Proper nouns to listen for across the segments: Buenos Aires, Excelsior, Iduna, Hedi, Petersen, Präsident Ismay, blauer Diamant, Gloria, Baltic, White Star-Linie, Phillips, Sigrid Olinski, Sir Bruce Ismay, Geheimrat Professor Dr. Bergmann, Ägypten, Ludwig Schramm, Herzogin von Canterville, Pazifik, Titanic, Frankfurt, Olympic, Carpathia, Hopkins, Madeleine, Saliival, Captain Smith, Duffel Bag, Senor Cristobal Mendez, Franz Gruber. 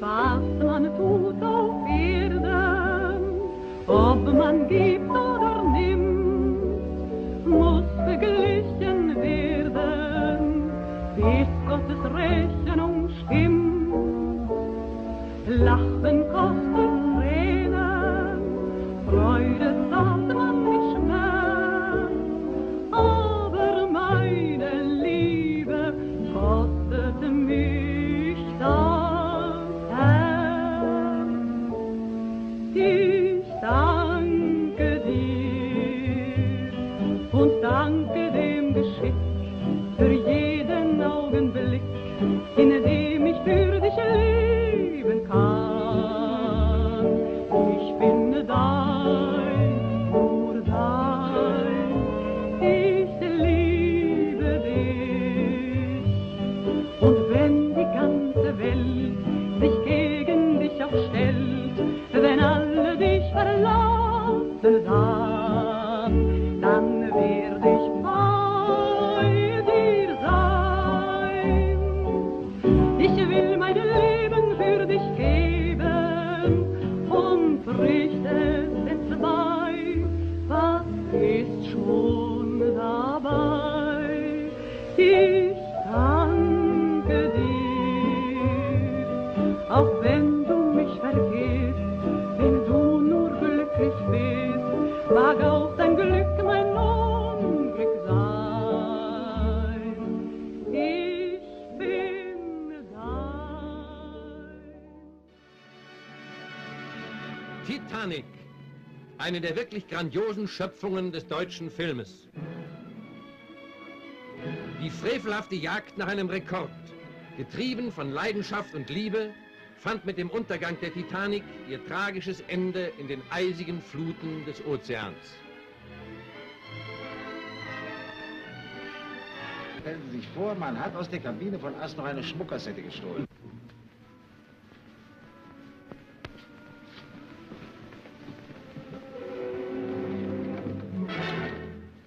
Was man tut auf Erden, ob man gibt oder nimmt, muss beglichen werden, bis Gottes Rechnung stimmt. Lachen kostet Tränen, Freude zahlt man mit Schmerz, aber meine Liebe kostet mich das. Danke dem Geschick für jeden Augenblick, in dem ich für dich leben kann. Ich bin dein, nur dein, ich liebe dich. Und wenn die ganze Welt sich gegen dich aufstellt, wenn alle dich verlassen dann werde ich bei dir sein. Ich will mein Leben für dich geben, und bricht es jetzt bei, was ist schon dabei? Ich danke dir, auch wenn du mich vergisst, wenn du nur glücklich bist, mag auch dein Glück Titanic, eine der wirklich grandiosen Schöpfungen des deutschen Filmes. Die frevelhafte Jagd nach einem Rekord, getrieben von Leidenschaft und Liebe, fand mit dem Untergang der Titanic ihr tragisches Ende in den eisigen Fluten des Ozeans. Stellen Sie sich vor, man hat aus der Kabine von Astor eine Schmuckkassette gestohlen.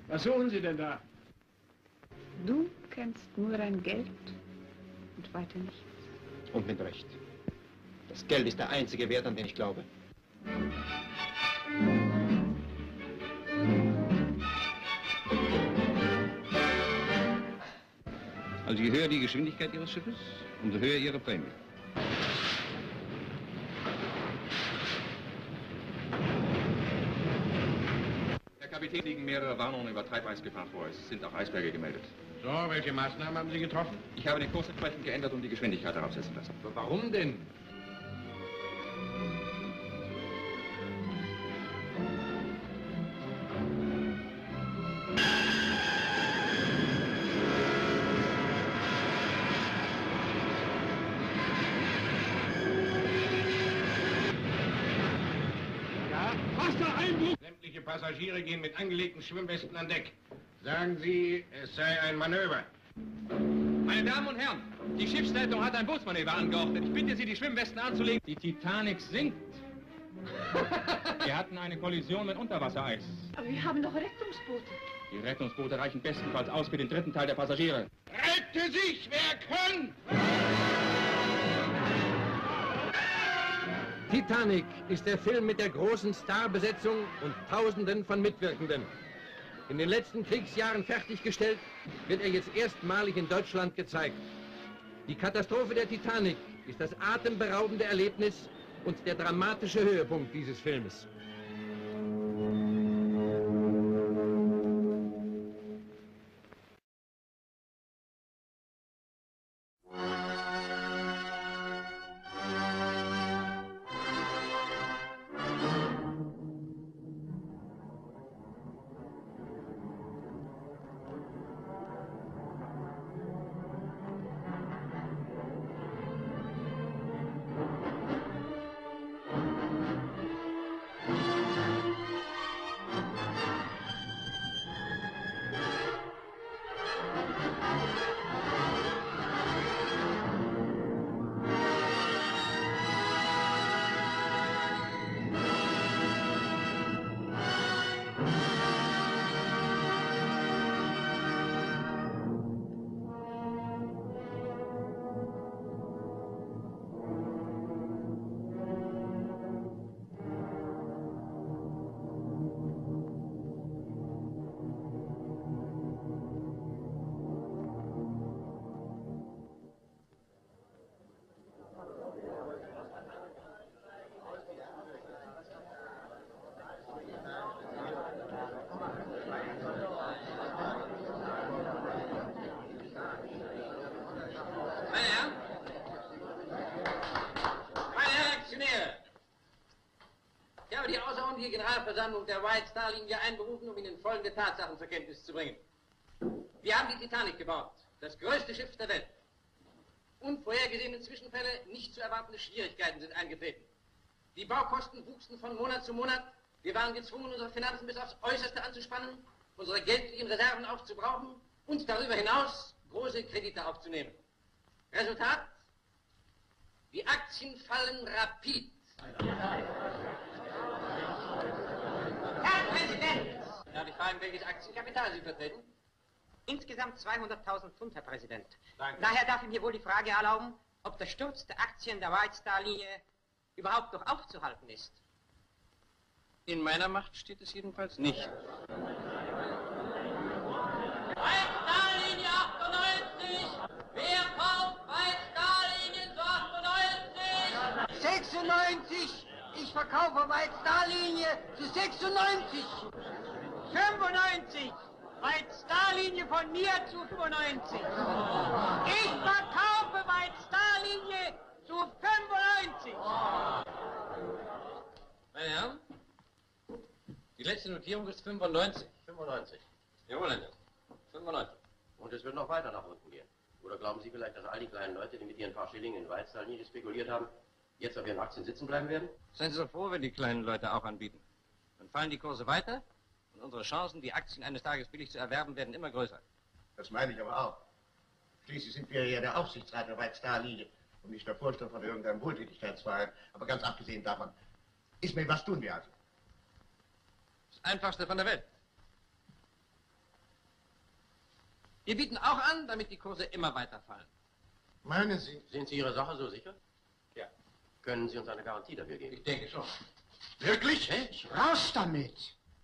Was suchen Sie denn da? Du kennst nur ein Geld und weiter nichts. Und mit Recht. Das Geld ist der einzige Wert, an den ich glaube. Also je höher die Geschwindigkeit Ihres Schiffes, umso höher Ihre Prämie. Kapitän, liegen mehrere Warnungen über Treibeisgefahr vor. Es sind auch Eisberge gemeldet. So, welche Maßnahmen haben Sie getroffen? Ich habe den Kurs entsprechend geändert und die Geschwindigkeit darauf setzen lassen. Aber warum denn? Passagiere gehen mit angelegten Schwimmwesten an Deck. Sagen Sie, es sei ein Manöver. Meine Damen und Herren, die Schiffsleitung hat ein Bootsmanöver angeordnet. Ich bitte Sie, die Schwimmwesten anzulegen. Die Titanic sinkt. Wir hatten eine Kollision mit Unterwassereis. Aber wir haben doch Rettungsboote. Die Rettungsboote reichen bestenfalls aus für den dritten Teil der Passagiere. Rette sich, wer kann! Titanic ist der Film mit der großen Starbesetzung und Tausenden von Mitwirkenden. In den letzten Kriegsjahren fertiggestellt, wird er jetzt erstmalig in Deutschland gezeigt. Die Katastrophe der Titanic ist das atemberaubende Erlebnis und der dramatische Höhepunkt dieses Filmes. die Generalversammlung der White Star-Linie einberufen, um Ihnen folgende Tatsachen zur Kenntnis zu bringen. Wir haben die Titanic gebaut, das größte Schiff der Welt. Unvorhergesehene Zwischenfälle, nicht zu erwartende Schwierigkeiten sind eingetreten. Die Baukosten wuchsen von Monat zu Monat. Wir waren gezwungen, unsere Finanzen bis aufs Äußerste anzuspannen, unsere geldlichen Reserven aufzubrauchen und darüber hinaus große Kredite aufzunehmen. Resultat: die Aktien fallen rapid. Herr Präsident! Darf ich fragen, welches Aktienkapital Sie vertreten? Insgesamt 200.000 Pfund, Herr Präsident. Danke. Daher darf ich mir wohl die Frage erlauben, ob der Sturz der Aktien der White Star-Linie überhaupt noch aufzuhalten ist. In meiner Macht steht es jedenfalls nicht. White Star-Linie 98! Wer kauft White Star-Linien zu 98? 96! Ich verkaufe White Star-Linie zu 96! 95! White Star-Linie von mir zu 95. Ich verkaufe White Star-Linie zu 95. Meine Herren, die letzte Notierung ist 95. 95. Jawohl, Herr Jung. 95. Und es wird noch weiter nach unten gehen. Oder glauben Sie vielleicht, dass all die kleinen Leute, die mit ihren paar Schillingen in White Star-Linie spekuliert haben, jetzt auf ihren Aktien sitzen bleiben werden? Seien Sie so froh, wenn die kleinen Leute auch anbieten. Dann fallen die Kurse weiter. Und unsere Chancen, die Aktien eines Tages billig zu erwerben, werden immer größer. Das meine ich aber auch. Schließlich sind wir ja der Aufsichtsrat der White Star-Linie und nicht der Vorstand von irgendeinem Wohltätigkeitsverein. Aber ganz abgesehen davon, Ismay, was tun wir also? Das Einfachste von der Welt. Wir bieten auch an, damit die Kurse immer weiter fallen. Meinen Sie? Sind Sie Ihrer Sache so sicher? Ja. Können Sie uns eine Garantie dafür geben? Ich denke schon. Wirklich? Mensch, raus damit!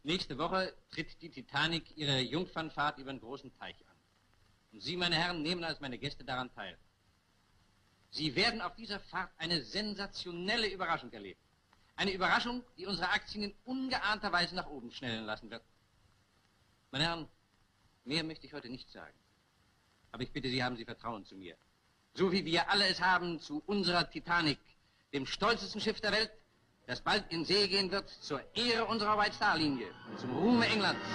Nächste Woche tritt die Titanic ihre Jungfernfahrt über den großen Teich an. Und Sie, meine Herren, nehmen als meine Gäste daran teil. Sie werden auf dieser Fahrt eine sensationelle Überraschung erleben. Eine Überraschung, die unsere Aktien in ungeahnter Weise nach oben schnellen lassen wird. Meine Herren, mehr möchte ich heute nicht sagen. Aber ich bitte Sie, haben Sie Vertrauen zu mir. So wie wir alle es haben zu unserer Titanic, dem stolzesten Schiff der Welt, das bald in See gehen wird, zur Ehre unserer White Star-Linie und zum Ruhme Englands.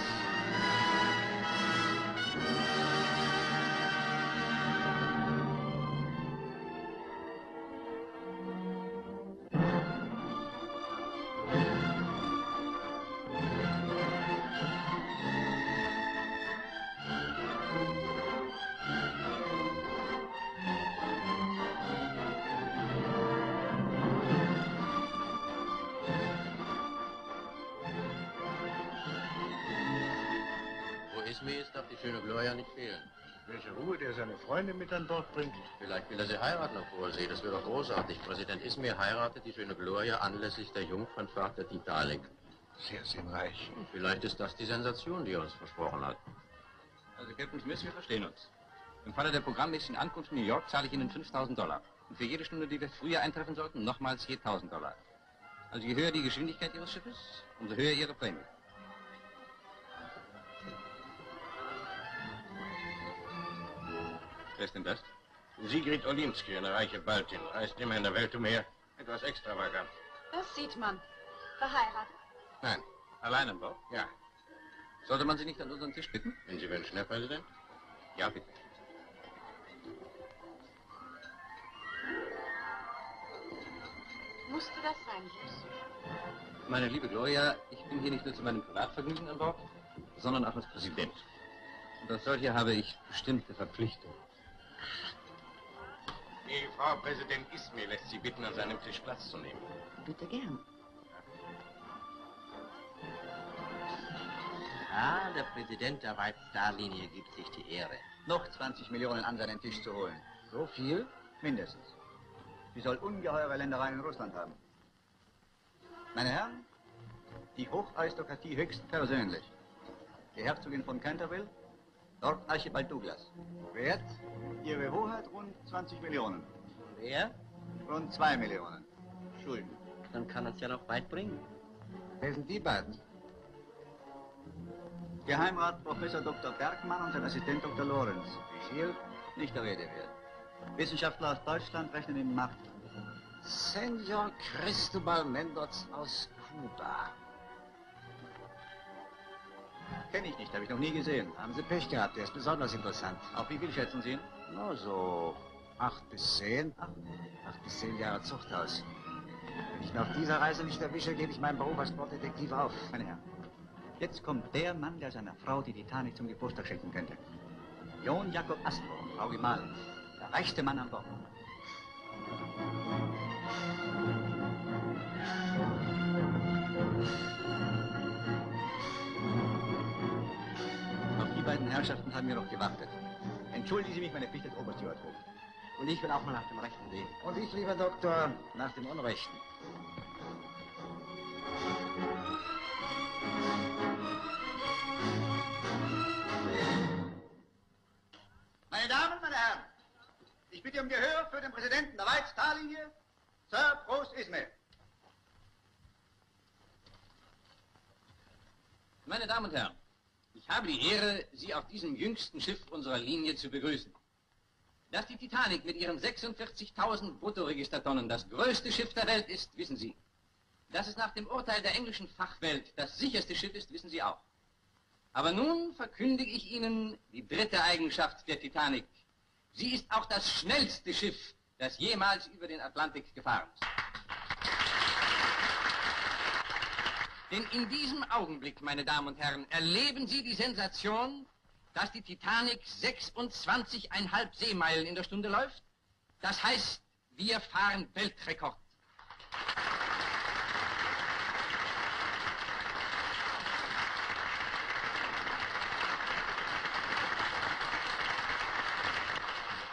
Schöne Gloria nicht fehlen. Welche Ruhe, der seine Freunde mit an Bord bringt. Vielleicht will er sie heiraten, obwohl sie. Das wäre doch großartig. Präsident Ismay heiratet die schöne Gloria anlässlich der Jungfernfahrt der Titanic. Sehr sinnreich. Und vielleicht ist das die Sensation, die er uns versprochen hat. Also, Captain Smith, wir verstehen uns. Im Falle der programmmäßigen Ankunft in New York zahle ich Ihnen 5.000 Dollar. Und für jede Stunde, die wir früher eintreffen sollten, nochmals je 1.000 Dollar. Also, je höher die Geschwindigkeit Ihres Schiffes, umso höher Ihre Prämie. Wer ist denn das? Sigrid Olinski, eine reiche Baltin, reist immer in der Welt umher. Etwas extravagant. Das sieht man. Verheiratet? Nein. Allein im Bau? Ja. Sollte man Sie nicht an unseren Tisch bitten? Wenn Sie wünschen, Herr Präsident? Ja, bitte. Musste das sein, Justus? Meine liebe Gloria, ich bin hier nicht nur zu meinem Privatvergnügen an Bord, sondern auch als Präsident. Und als solcher habe ich bestimmte Verpflichtungen. Die Frau Präsident Ismay lässt Sie bitten, an seinem Tisch Platz zu nehmen. Bitte gern. Ah, der Präsident der White Star-Linie gibt sich die Ehre, noch 20 Millionen an seinen Tisch zu holen. So viel? Mindestens. Sie soll ungeheure Ländereien in Russland haben. Meine Herren, die Hocharistokratie höchstpersönlich. Die Herzogin von Canterville, Lord Archibald Douglas. Wert? Ihre Hoheit rund 20 Millionen. Wer? Rund 2 Millionen. Schulden. Dann kann es ja noch weit bringen. Wer sind die beiden? Geheimrat Professor Dr. Bergmann und sein Assistent Dr. Lorenz. Wie viel? Nicht der Rede wert. Wissenschaftler aus Deutschland rechnen in Martin. Senor Cristobal Mendez aus Kuba. Kenne ich nicht, habe ich noch nie gesehen. Haben Sie Pech gehabt, der ist besonders interessant. Auf wie viel schätzen Sie ihn? Na, so 8 bis 10. 8 bis 10 Jahre Zuchthaus. Wenn ich ihn auf dieser Reise nicht erwische, gebe ich meinen Beruf als Sportdetektiv auf. Meine Herren, jetzt kommt der Mann, der seiner Frau die Titanic zum Geburtstag schenken könnte. John Jacob Astor, Frau Gemahlin. Der reichste Mann an Bord. Die beiden Herrschaften haben mir noch gewartet. Entschuldigen Sie mich, meine Pflicht als Oberstübertrupp. Und ich will auch mal nach dem Rechten sehen. Und ich, lieber Doktor, nach dem Unrechten. Meine Damen und meine Herren, ich bitte um Gehör für den Präsidenten der White Star-Linie, Sir Bruce Ismay. Meine Damen und Herren, ich habe die Ehre, Sie auf diesem jüngsten Schiff unserer Linie zu begrüßen. Dass die Titanic mit ihren 46.000 Bruttoregistertonnen das größte Schiff der Welt ist, wissen Sie. Dass es nach dem Urteil der englischen Fachwelt das sicherste Schiff ist, wissen Sie auch. Aber nun verkündige ich Ihnen die dritte Eigenschaft der Titanic. Sie ist auch das schnellste Schiff, das jemals über den Atlantik gefahren ist. Denn in diesem Augenblick, meine Damen und Herren, erleben Sie die Sensation, dass die Titanic 26,5 Seemeilen in der Stunde läuft. Das heißt, wir fahren Weltrekord.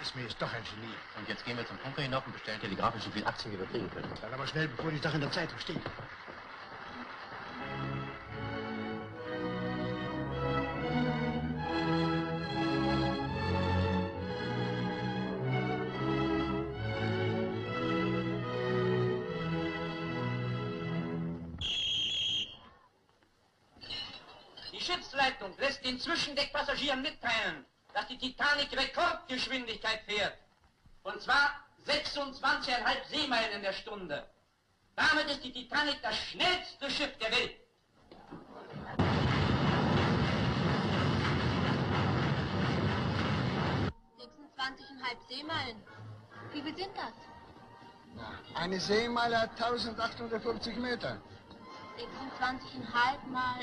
Ismay ist doch ein Genie. Und jetzt gehen wir zum Bunker hinauf und bestellen telegrafisch, wie viel Aktien wir kriegen können. Dann aber schnell, bevor die Sache in der Zeitung steht. Lässt den Zwischendeckpassagieren mitteilen, dass die Titanic Rekordgeschwindigkeit fährt. Und zwar 26,5 Seemeilen in der Stunde. Damit ist die Titanic das schnellste Schiff der Welt. ...26,5 Seemeilen. Wie viel sind das? Eine Seemeile hat 1850 Meter. 26,5 mal...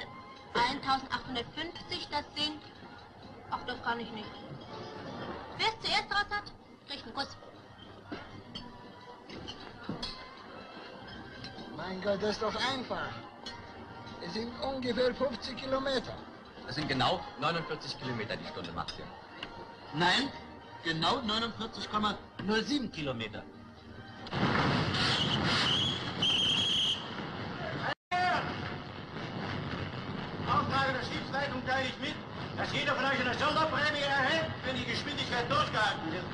1850, das sind... Ach, das kann ich nicht. Wer es zuerst raus hat, kriegt einen Kuss. Mein Gott, das ist doch einfach. Es sind ungefähr 50 Kilometer. Das sind genau 49 Kilometer die Stunde, macht ihr. Nein, genau 49,07 Kilometer. Teile ich mit, dass jeder von euch eine Sonderprämie erhält, wenn die Geschwindigkeit durchgehalten wird.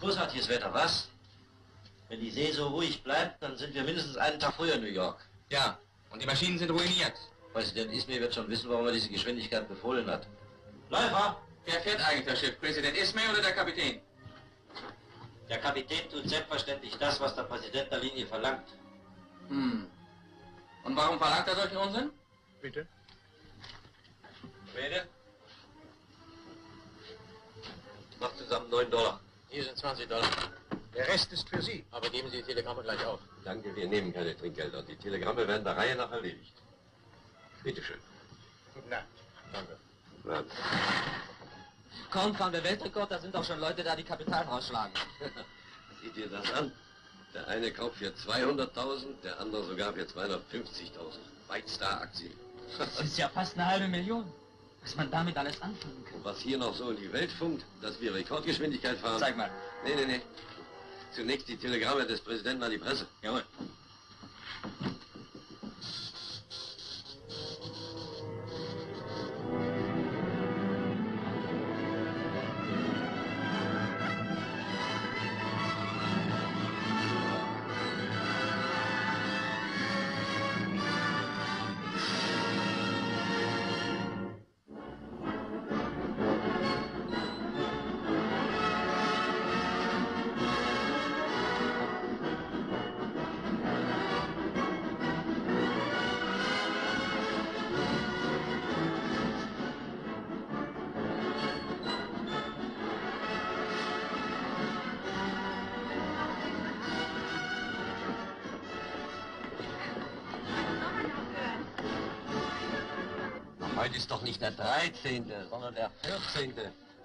Großartiges Wetter, was? Wenn die See so ruhig bleibt, dann sind wir mindestens einen Tag früher in New York. Ja, und die Maschinen sind ruiniert. Präsident Ismay wird schon wissen, warum er diese Geschwindigkeit befohlen hat. Läufer! Wer fährt eigentlich das Schiff? Präsident Ismay oder der Kapitän? Der Kapitän tut selbstverständlich das, was der Präsident der Linie verlangt. Hm. Und warum verlangt er solchen Unsinn? Bitte? Bitte? Macht zusammen $9. Hier sind $20. Der Rest ist für Sie. Aber geben Sie die Telegramme gleich auf. Danke, wir nehmen keine Trinkgelder. Die Telegramme werden der Reihe nach erledigt. Bitte schön. Guten Abend. Danke. Guten Abend. Komm, fahren wir Weltrekord, da sind auch schon Leute da, die Kapital rausschlagen. Sieh dir das an. Der eine kauft für 200.000, der andere sogar für 250.000. White Star-Aktien. Das ist ja fast 1,5 Million. Was man damit alles anfangen kann. Was hier noch so in die Welt funkt, dass wir Rekordgeschwindigkeit fahren. Zeig mal. Nee, nee, nee. Zunächst die Telegramme des Präsidenten an die Presse. Jawohl. Heute ist doch nicht der 13., sondern der 14.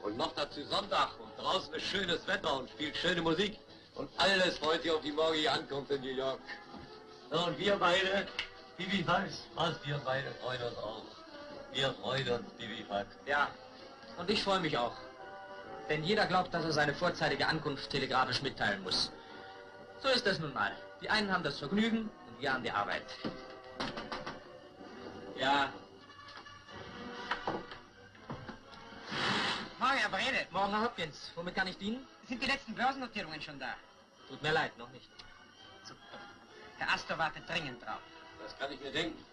Und noch dazu Sonntag und draußen ist schönes Wetter und spielt schöne Musik. Und alles freut sich auf die morgige Ankunft in New York. Und wir beide, Bibi Fax, was wir beide freuen uns auch. Wir freuen uns, Bibi Fax. Ja, und ich freue mich auch. Denn jeder glaubt, dass er seine vorzeitige Ankunft telegrafisch mitteilen muss. So ist das nun mal. Die einen haben das Vergnügen und wir haben die Arbeit. Ja. Morgen, Herr Brede. Morgen, Herr Hopkins. Womit kann ich dienen? Sind die letzten Börsennotierungen schon da? Tut mir leid, noch nicht. Super. Der Astor wartet dringend drauf. Das kann ich mir denken.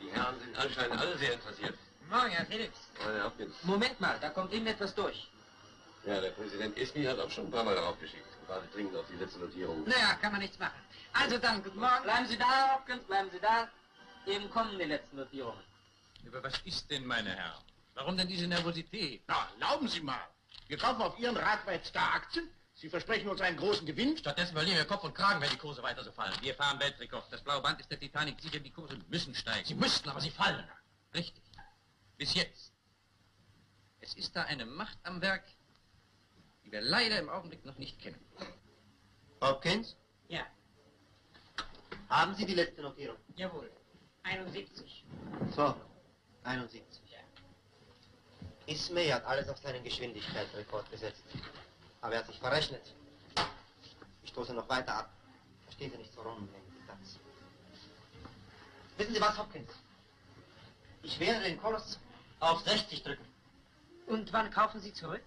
Die Herren sind anscheinend alle sehr interessiert. Morgen, Herr Phillips. Morgen, Herr Hopkins. Moment mal, da kommt Ihnen etwas durch. Ja, der Präsident Ismay hat auch schon ein paar Mal darauf geschickt. Wartet dringend auf die letzten Notierungen. Naja, kann man nichts machen. Also dann, guten Morgen. Bleiben Sie da, Herr Hopkins, bleiben Sie da. Eben kommen die letzten Notierungen. Aber was ist denn, meine Herren? Warum denn diese Nervosität? Na, erlauben Sie mal. Wir kaufen auf Ihren Rat White Star-Aktien. Sie versprechen uns einen großen Gewinn. Stattdessen verlieren wir Kopf und Kragen, wenn die Kurse weiter so fallen. Wir fahren Weltrekord. Das blaue Band ist der Titanic sicher. Die Kurse müssen steigen. Sie müssten, aber sie fallen. Richtig. Bis jetzt. Es ist da eine Macht am Werk, die wir leider im Augenblick noch nicht kennen. Hopkins? Ja. Haben Sie die letzte Notierung? Jawohl. 71. So, 71. Ja. Ismay hat alles auf seinen Geschwindigkeitsrekord gesetzt. Aber er hat sich verrechnet. Ich stoße noch weiter ab. Verstehen Sie nicht, warum das? Wissen Sie was, Hopkins? Ich werde den Kurs auf 60 drücken. Und wann kaufen Sie zurück?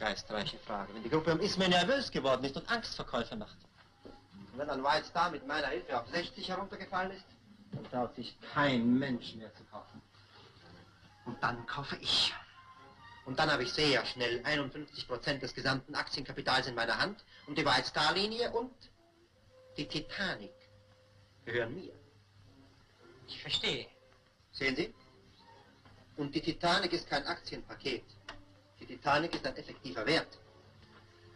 Geistreiche Frage. Wenn die Gruppe um Ismay nervös geworden ist und Angstverkäufe macht. Und wenn dann White Star mit meiner Hilfe auf 60 heruntergefallen ist, dann traut sich kein Mensch mehr zu kaufen. Und dann kaufe ich. Und dann habe ich sehr schnell 51% des gesamten Aktienkapitals in meiner Hand und die White Star-Linie und die Titanic gehören mir. Ich verstehe. Sehen Sie? Und die Titanic ist kein Aktienpaket. Die Titanic ist ein effektiver Wert.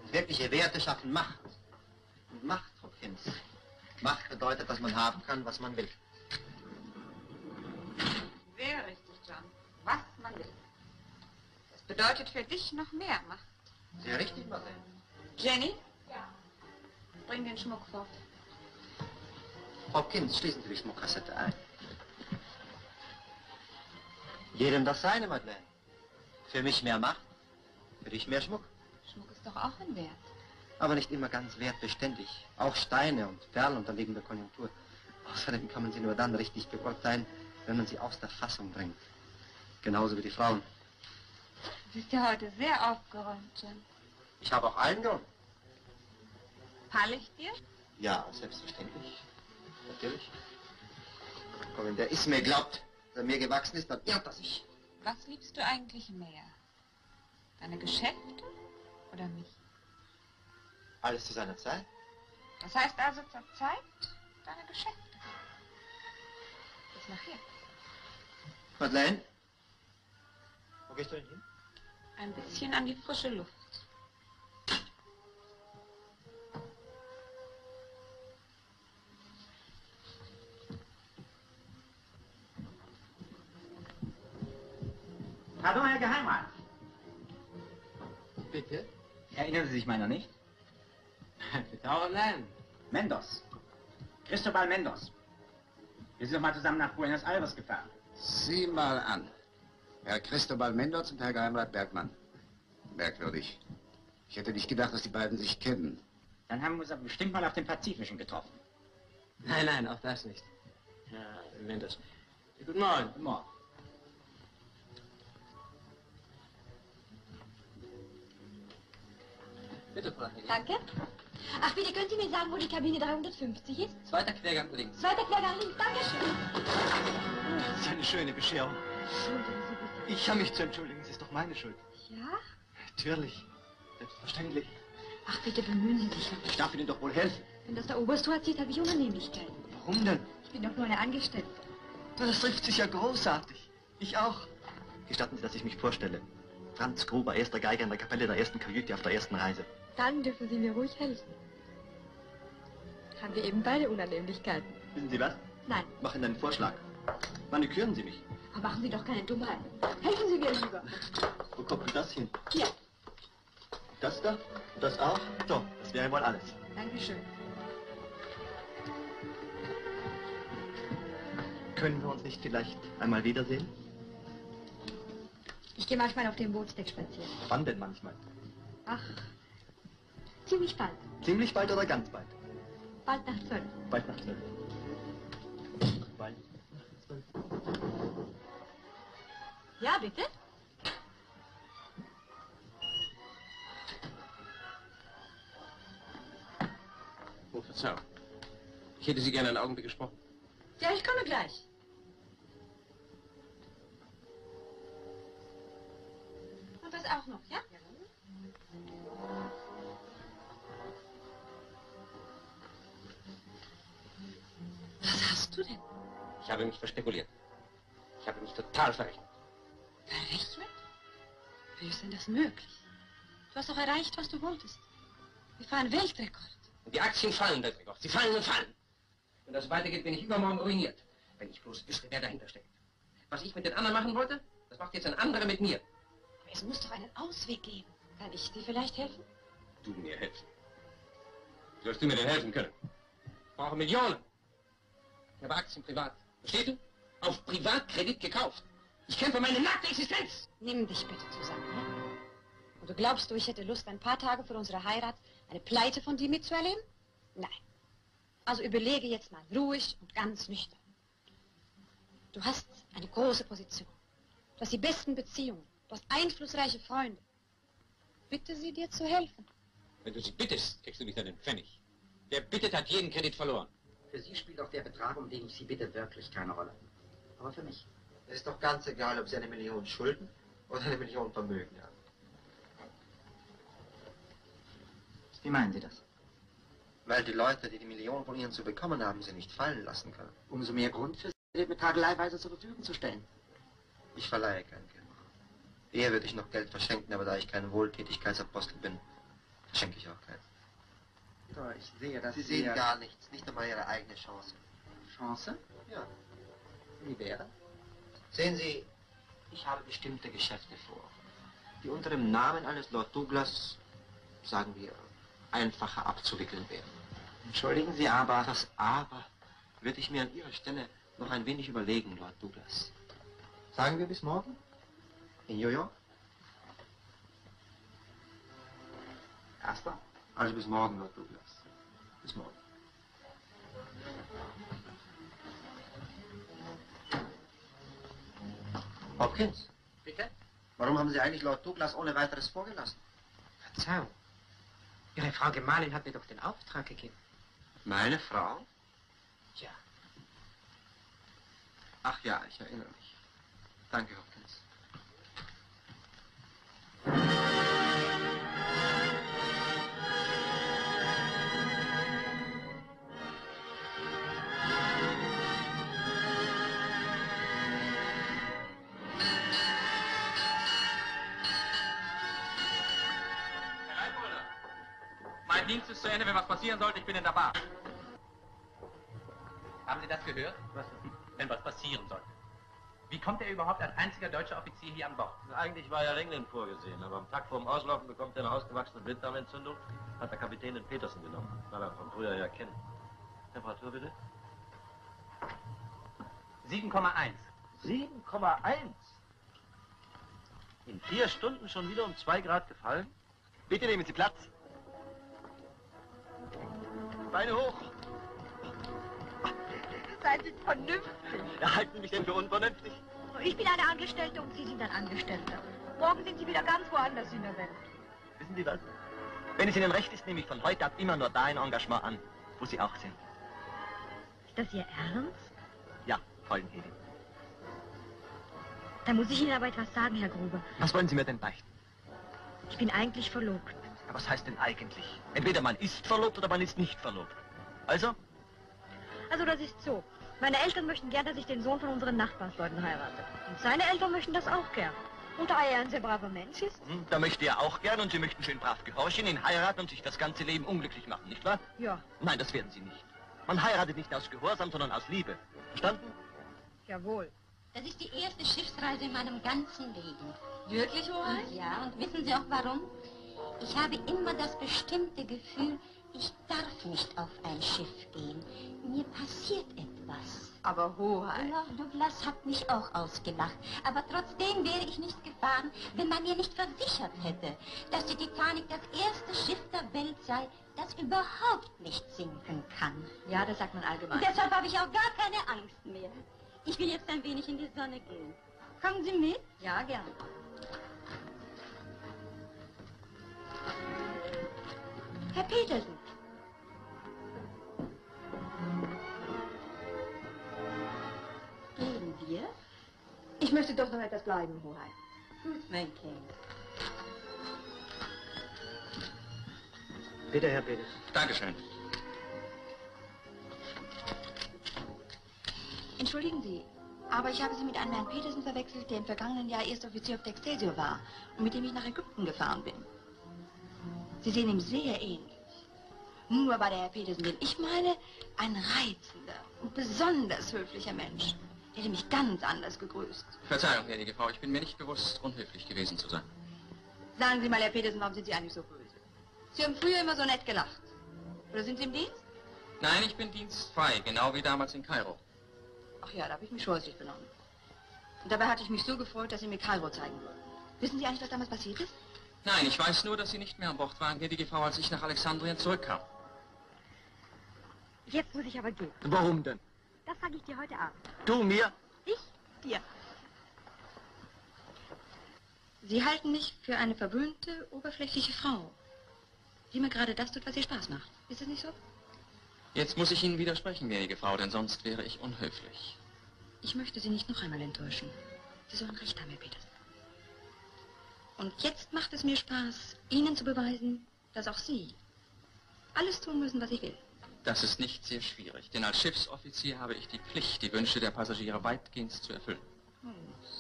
Und wirkliche Werte schaffen Macht. Und Macht, Hopkins. Macht bedeutet, dass man haben kann, was man will. Sehr richtig, John. Was man will. Das bedeutet für dich noch mehr Macht. Sehr richtig, Madeleine. Jenny? Ja. Bring den Schmuck fort. Hopkins, schließen Sie die Schmuckkassette ein. Jedem das seine, Madeleine. Für mich mehr Macht, für dich mehr Schmuck. Schmuck ist doch auch ein Wert. Aber nicht immer ganz wertbeständig. Auch Steine und Perlen unterliegen der Konjunktur. Außerdem kann man sie nur dann richtig beurteilen, wenn man sie aus der Fassung bringt. Genauso wie die Frauen. Du bist ja heute sehr aufgeräumt, John. Ich habe auch allen Grund. Falle ich dir? Ja, selbstverständlich. Natürlich. Aber wenn der Ismay glaubt, dass er mir gewachsen ist, dann irrt er sich. Was liebst du eigentlich mehr? Deine Geschäfte oder mich? Alles zu seiner Zeit. Das heißt also zur Zeit deine Geschäfte. Bis nachher. Madeleine? Wo gehst du denn hin? Ein bisschen an die frische Luft. Pardon, Herr Geheimrat. Bitte? Erinnern Sie sich meiner nicht? Bitte auch nein. Mendoz. Cristobal Mendoz. Wir sind doch mal zusammen nach Buenos Aires gefahren. Sieh mal an. Herr Cristobal Mendez und Herr Geheimrat Bergmann. Merkwürdig. Ich hätte nicht gedacht, dass die beiden sich kennen. Dann haben wir uns aber bestimmt mal auf dem Pazifischen getroffen. Nein, nein, auch das nicht. Herr Mendez. Guten Morgen. Guten Morgen. Bitte, Frau Hedi. Danke. Ach, bitte, könnt ihr mir sagen, wo die Kabine 350 ist? Zweiter Quergang links. Zweiter Quergang links, dankeschön. Das ist eine schöne Bescherung. Entschuldigen Sie bitte. Ich habe mich zu entschuldigen, es ist doch meine Schuld. Ja? Natürlich, selbstverständlich. Ach, bitte, bemühen Sie sich. Ich darf Ihnen doch wohl helfen. Wenn das der Oberst erzählt, habe ich Unannehmlichkeiten. Warum denn? Ich bin doch nur eine Angestellte. Das trifft sich ja großartig. Ich auch. Gestatten Sie, dass ich mich vorstelle. Franz Gruber, erster Geiger in der Kapelle der ersten Kajüte auf der ersten Reise. Dann dürfen Sie mir ruhig helfen. Haben wir eben beide Unannehmlichkeiten. Wissen Sie was? Nein. Mach Ihnen einen Vorschlag. Maniküren Sie mich. Aber machen Sie doch keine Dummheiten. Helfen Sie mir lieber. Wo kommt denn das hin? Hier. Das da? Das auch? So, das wäre wohl alles. Dankeschön. Können wir uns nicht vielleicht einmal wiedersehen? Ich gehe manchmal auf dem Bootsdeck spazieren. Wann denn manchmal? Ach, ziemlich bald. Ziemlich bald oder ganz bald? Bald nach 12. Bald nach 12. Bald nach 12. Ja, bitte? Oh, Verzeihung. Ich hätte Sie gerne einen Augenblick gesprochen. Ja, ich komme gleich. Und das auch noch, ja? Was hast du denn? Ich habe mich verspekuliert. Ich habe mich total verrechnet. Verrechnet? Wie ist denn das möglich? Du hast doch erreicht, was du wolltest. Wir fahren Weltrekord. Und die Aktien fallen, Weltrekord. Sie fallen und fallen. Wenn das weitergeht, bin ich übermorgen ruiniert. Wenn ich bloß wüsste, wer dahinter steckt. Was ich mit den anderen machen wollte, das macht jetzt ein anderer mit mir. Aber es muss doch einen Ausweg geben. Kann ich dir vielleicht helfen? Du mir helfen? Sollst du mir denn helfen können? Ich brauche Millionen. Ich habe Aktien privat. Verstehst du? Auf Privatkredit gekauft. Ich kämpfe meine nackte Existenz. Nimm dich bitte zusammen, ja? Und du glaubst, ich hätte Lust, ein paar Tage vor unserer Heirat eine Pleite von dir mitzuerleben? Nein. Also überlege jetzt mal ruhig und ganz nüchtern. Du hast eine große Position. Du hast die besten Beziehungen. Du hast einflussreiche Freunde. Bitte sie, dir zu helfen. Wenn du sie bittest, kriegst du nicht einen Pfennig. Wer bittet, hat jeden Kredit verloren. Für sie spielt auch der Betrag, um den ich sie bitte, wirklich keine Rolle. Aber für mich. Es ist doch ganz egal, ob sie eine Million Schulden oder eine Million Vermögen haben. Wie meinen Sie das? Weil die Leute, die die Millionen von ihnen zu bekommen haben, sie nicht fallen lassen können. Umso mehr Grund für sie, mit Tageleiweise zur Verfügung zu stellen. Ich verleihe kein Geld. Eher würde ich noch Geld verschenken, aber da ich kein Wohltätigkeitsapostel bin, verschenke ich auch keins. Ja, ich sehe, dass Sie sehen gar nichts, nicht einmal Ihre eigene Chance. Chance? Ja. Wie wäre? Sehen Sie, ich habe bestimmte Geschäfte vor, die unter dem Namen eines Lord Douglas, sagen wir, einfacher abzuwickeln wäre. Entschuldigen Sie, aber... Das aber würde ich mir an Ihrer Stelle noch ein wenig überlegen, Lord Douglas. Sagen wir bis morgen? In New York? Erster? Also bis morgen, Lord Douglas. Bis morgen. Hopkins? Bitte? Warum haben Sie eigentlich Lord Douglas ohne weiteres vorgelassen? Verzeihung. Ihre Frau Gemahlin hat mir doch den Auftrag gegeben. Meine Frau? Ja. Ach ja, ich erinnere mich. Danke, Hopkins. Dienst ist zu Ende, wenn was passieren sollte, ich bin in der Bar. Haben Sie das gehört? Was? Wenn was passieren sollte. Wie kommt er überhaupt als einziger deutscher Offizier hier an Bord? Eigentlich war ja England vorgesehen, aber am Tag vorm Auslaufen bekommt er eine ausgewachsene Blinddarmentzündung. Hat der Kapitän den Petersen genommen, weil er von früher her kennt. Temperatur bitte. 7,1. 7,1? In 4 Stunden schon wieder um 2 Grad gefallen? Bitte nehmen Sie Platz. Beine hoch. Seien Sie vernünftig. Ja, halten Sie mich denn für unvernünftig? Ich bin eine Angestellte und Sie sind ein Angestellter. Morgen sind Sie wieder ganz woanders in der Welt. Wissen Sie was? Wenn es Ihnen recht ist, nehme ich von heute ab immer nur da ein Engagement an, wo Sie auch sind. Ist das Ihr Ernst? Ja, vollen Hedi. Da muss ich Ihnen aber etwas sagen, Herr Gruber. Was wollen Sie mir denn beichten? Ich bin eigentlich verlobt. Ja, was heißt denn eigentlich? Entweder man ist verlobt oder man ist nicht verlobt. Also? Also das ist so. Meine Eltern möchten gern, dass ich den Sohn von unseren Nachbarsleuten heirate. Und seine Eltern möchten das auch gern. Und da er ein sehr braver Mensch ist... Da möchte er auch gern und Sie möchten schön brav gehorchen, ihn heiraten und sich das ganze Leben unglücklich machen, nicht wahr? Ja. Nein, das werden Sie nicht. Man heiratet nicht aus Gehorsam, sondern aus Liebe. Verstanden? Jawohl. Das ist die erste Schiffsreise in meinem ganzen Leben. Wirklich, Hoheit? Ja, und wissen Sie auch warum? Ich habe immer das bestimmte Gefühl, ich darf nicht auf ein Schiff gehen. Mir passiert etwas. Aber Hoheit... Lord Douglas hat mich auch ausgelacht. Aber trotzdem wäre ich nicht gefahren, wenn man mir nicht versichert hätte, dass die Titanic das erste Schiff der Welt sei, das überhaupt nicht sinken kann. Ja, das sagt man allgemein. Deshalb habe ich auch gar keine Angst mehr. Ich will jetzt ein wenig in die Sonne gehen. Kommen Sie mit? Ja, gerne. Herr Petersen. Gehen wir? Ich möchte doch noch etwas bleiben, Hoheit. Gut, mein Kind. Bitte, Herr Petersen. Dankeschön. Entschuldigen Sie, aber ich habe Sie mit einem Herrn Petersen verwechselt, der im vergangenen Jahr Erstoffizier auf der Excelsior war und mit dem ich nach Ägypten gefahren bin. Sie sehen ihm sehr ähnlich. Nur war der Herr Petersen, den ich meine, ein reizender und besonders höflicher Mensch. Er hätte mich ganz anders gegrüßt. Verzeihung, gnädige Frau, ich bin mir nicht bewusst, unhöflich gewesen zu sein. Sagen Sie mal, Herr Petersen, warum sind Sie eigentlich so böse? Sie haben früher immer so nett gelacht. Oder sind Sie im Dienst? Nein, ich bin dienstfrei, genau wie damals in Kairo. Ach ja, da habe ich mich scheußlich benommen. Und dabei hatte ich mich so gefreut, dass Sie mir Kairo zeigen wollten. Wissen Sie eigentlich, was damals passiert ist? Nein, ich weiß nur, dass Sie nicht mehr an Bord waren, gnädige Frau, als ich nach Alexandrien zurückkam. Jetzt muss ich aber gehen. Warum denn? Das sage ich dir heute Abend. Du mir? Ich dir. Sie halten mich für eine verwöhnte, oberflächliche Frau, die mir gerade das tut, was ihr Spaß macht. Ist das nicht so? Jetzt muss ich Ihnen widersprechen, gnädige Frau, denn sonst wäre ich unhöflich. Ich möchte Sie nicht noch einmal enttäuschen. Sie sollen recht haben, Herr Petersen. Und jetzt macht es mir Spaß, Ihnen zu beweisen, dass auch Sie alles tun müssen, was ich will. Das ist nicht sehr schwierig, denn als Schiffsoffizier habe ich die Pflicht, die Wünsche der Passagiere weitgehend zu erfüllen.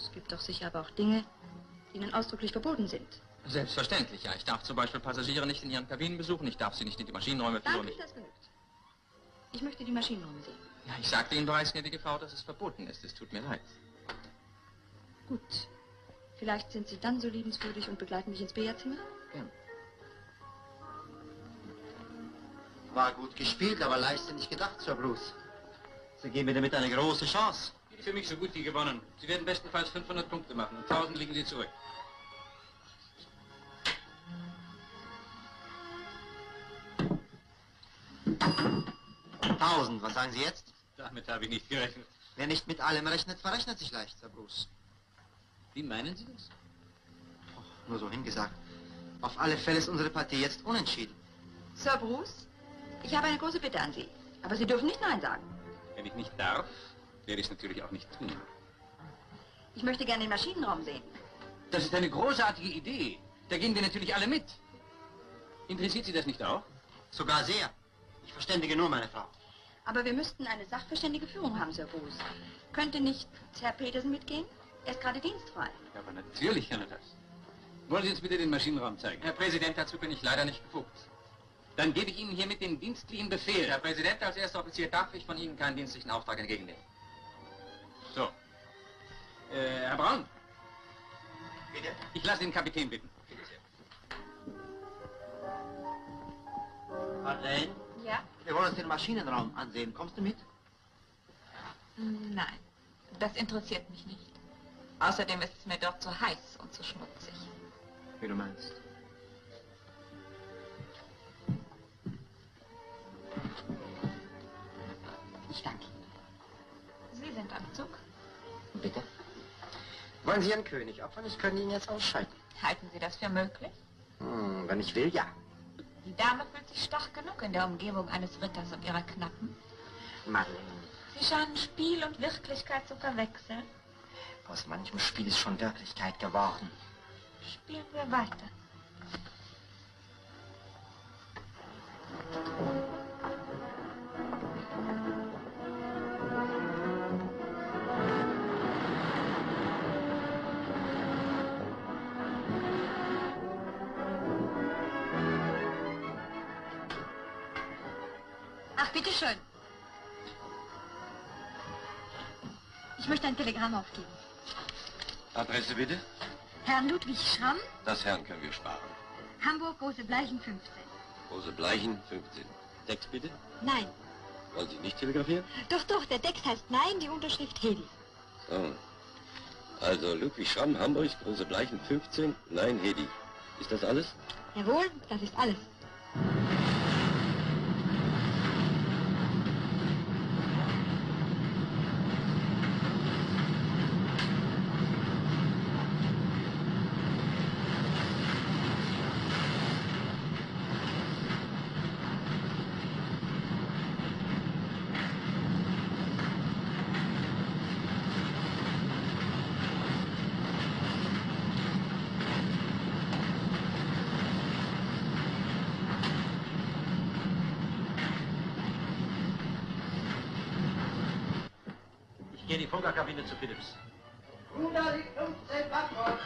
Es gibt doch sicher aber auch Dinge, die Ihnen ausdrücklich verboten sind. Selbstverständlich, ja. Ich darf zum Beispiel Passagiere nicht in ihren Kabinen besuchen, ich darf sie nicht in die Maschinenräume führen. Danke, das genügt. Ich möchte die Maschinenräume sehen. Ja, ich sagte Ihnen bereits, gnädige Frau, dass es verboten ist. Es tut mir leid. Gut. Vielleicht sind Sie dann so liebenswürdig und begleiten mich ins Billardzimmer? Gerne. War gut gespielt, aber leichter nicht gedacht, Sir Bruce. Sie geben mir damit eine große Chance. Für mich so gut wie gewonnen. Sie werden bestenfalls 500 Punkte machen. 1000 liegen Sie zurück. Was sagen Sie jetzt? Damit habe ich nicht gerechnet. Wer nicht mit allem rechnet, verrechnet sich leicht, Sir Bruce. Wie meinen Sie das? Och, nur so hingesagt. Auf alle Fälle ist unsere Partie jetzt unentschieden. Sir Bruce, ich habe eine große Bitte an Sie. Aber Sie dürfen nicht Nein sagen. Wenn ich nicht darf, werde ich es natürlich auch nicht tun. Ich möchte gerne den Maschinenraum sehen. Das ist eine großartige Idee. Da gehen wir natürlich alle mit. Interessiert Sie das nicht auch? Sogar sehr. Ich verständige nur meine Frau. Aber wir müssten eine sachverständige Führung haben, Sir Bruce. Könnte nicht Herr Petersen mitgehen? Er ist gerade dienstfrei. Ja, aber natürlich kann er das. Wollen Sie uns bitte den Maschinenraum zeigen? Herr Präsident, dazu bin ich leider nicht befugt. Dann gebe ich Ihnen hiermit den dienstlichen Befehl. Herr Präsident, als erster Offizier darf ich von Ihnen keinen dienstlichen Auftrag entgegennehmen. So. Herr Braun? Bitte? Ich lasse den Kapitän bitten. Bitte sehr. Madeleine? Ja? Wir wollen uns den Maschinenraum ansehen. Kommst du mit? Nein. Das interessiert mich nicht. Außerdem ist es mir dort zu heiß und zu schmutzig. Wie du meinst. Ich danke Ihnen. Sie sind am Zug. Bitte. Wollen Sie Ihren König opfern? Ich könnte ihn jetzt ausschalten. Halten Sie das für möglich? Hm, wenn ich will, ja. Die Dame fühlt sich stark genug in der Umgebung eines Ritters und ihrer Knappen. Madeleine. Sie scheinen Spiel und Wirklichkeit zu verwechseln. Aus manchem Spiel ist schon Wirklichkeit geworden. Spielen wir weiter. Bitteschön. Ich möchte ein Telegramm aufgeben. Adresse bitte? Herrn Ludwig Schramm. Das Herrn können wir sparen. Hamburg, Große Bleichen 15. Große Bleichen 15. Text bitte? Nein. Wollen Sie nicht telegrafieren? Doch, doch, der Text heißt Nein, die Unterschrift Hedi. So. Also Ludwig Schramm, Hamburg, Große Bleichen 15, Nein, Hedi. Ist das alles? Jawohl, das ist alles. Funkerkabine zu Phillips. 115 Backbord.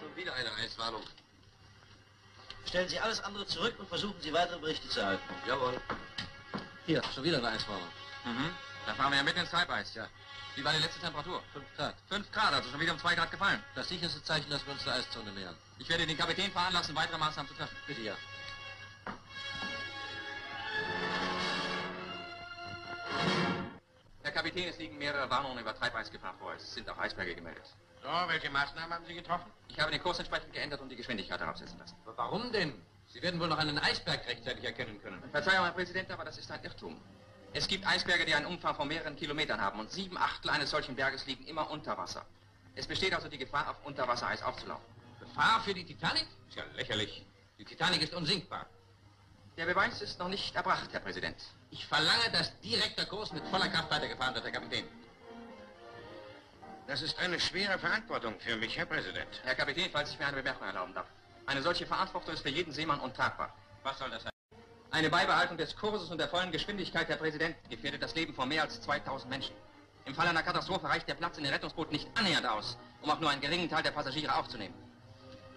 Schon wieder eine Eiswarnung. Stellen Sie alles andere zurück und versuchen Sie weitere Berichte zu erhalten. Jawohl. Hier, schon wieder eine Eiswarnung. Mhm. Da fahren wir ja mitten ins Treibeis, ja. Wie war die letzte Temperatur? 5 Grad. 5 Grad, also schon wieder um 2 Grad gefallen. Das sicherste Zeichen, dass wir uns der Eiszone nähern. Ich werde den Kapitän veranlassen, weitere Maßnahmen zu treffen. Bitte, ja. Herr Kapitän, es liegen mehrere Warnungen über Treibeisgefahr vor. Es sind auch Eisberge gemeldet. So, welche Maßnahmen haben Sie getroffen? Ich habe den Kurs entsprechend geändert und die Geschwindigkeit herabsetzen lassen. Aber warum denn? Sie werden wohl noch einen Eisberg rechtzeitig erkennen können. Verzeihung, Herr Präsident, aber das ist ein Irrtum. Es gibt Eisberge, die einen Umfang von mehreren Kilometern haben und 7/8 eines solchen Berges liegen immer unter Wasser. Es besteht also die Gefahr, auf Unterwassereis aufzulaufen. Gefahr für die Titanic? Ist ja lächerlich. Die Titanic ist unsinkbar. Der Beweis ist noch nicht erbracht, Herr Präsident. Ich verlange, dass direkter Kurs mit voller Kraft weitergefahren wird, Herr Kapitän. Das ist eine schwere Verantwortung für mich, Herr Präsident. Herr Kapitän, falls ich mir eine Bemerkung erlauben darf. Eine solche Verantwortung ist für jeden Seemann untragbar. Was soll das sein? Eine Beibehaltung des Kurses und der vollen Geschwindigkeit, Herr Präsident, gefährdet das Leben von mehr als 2000 Menschen. Im Fall einer Katastrophe reicht der Platz in den Rettungsbooten nicht annähernd aus, um auch nur einen geringen Teil der Passagiere aufzunehmen.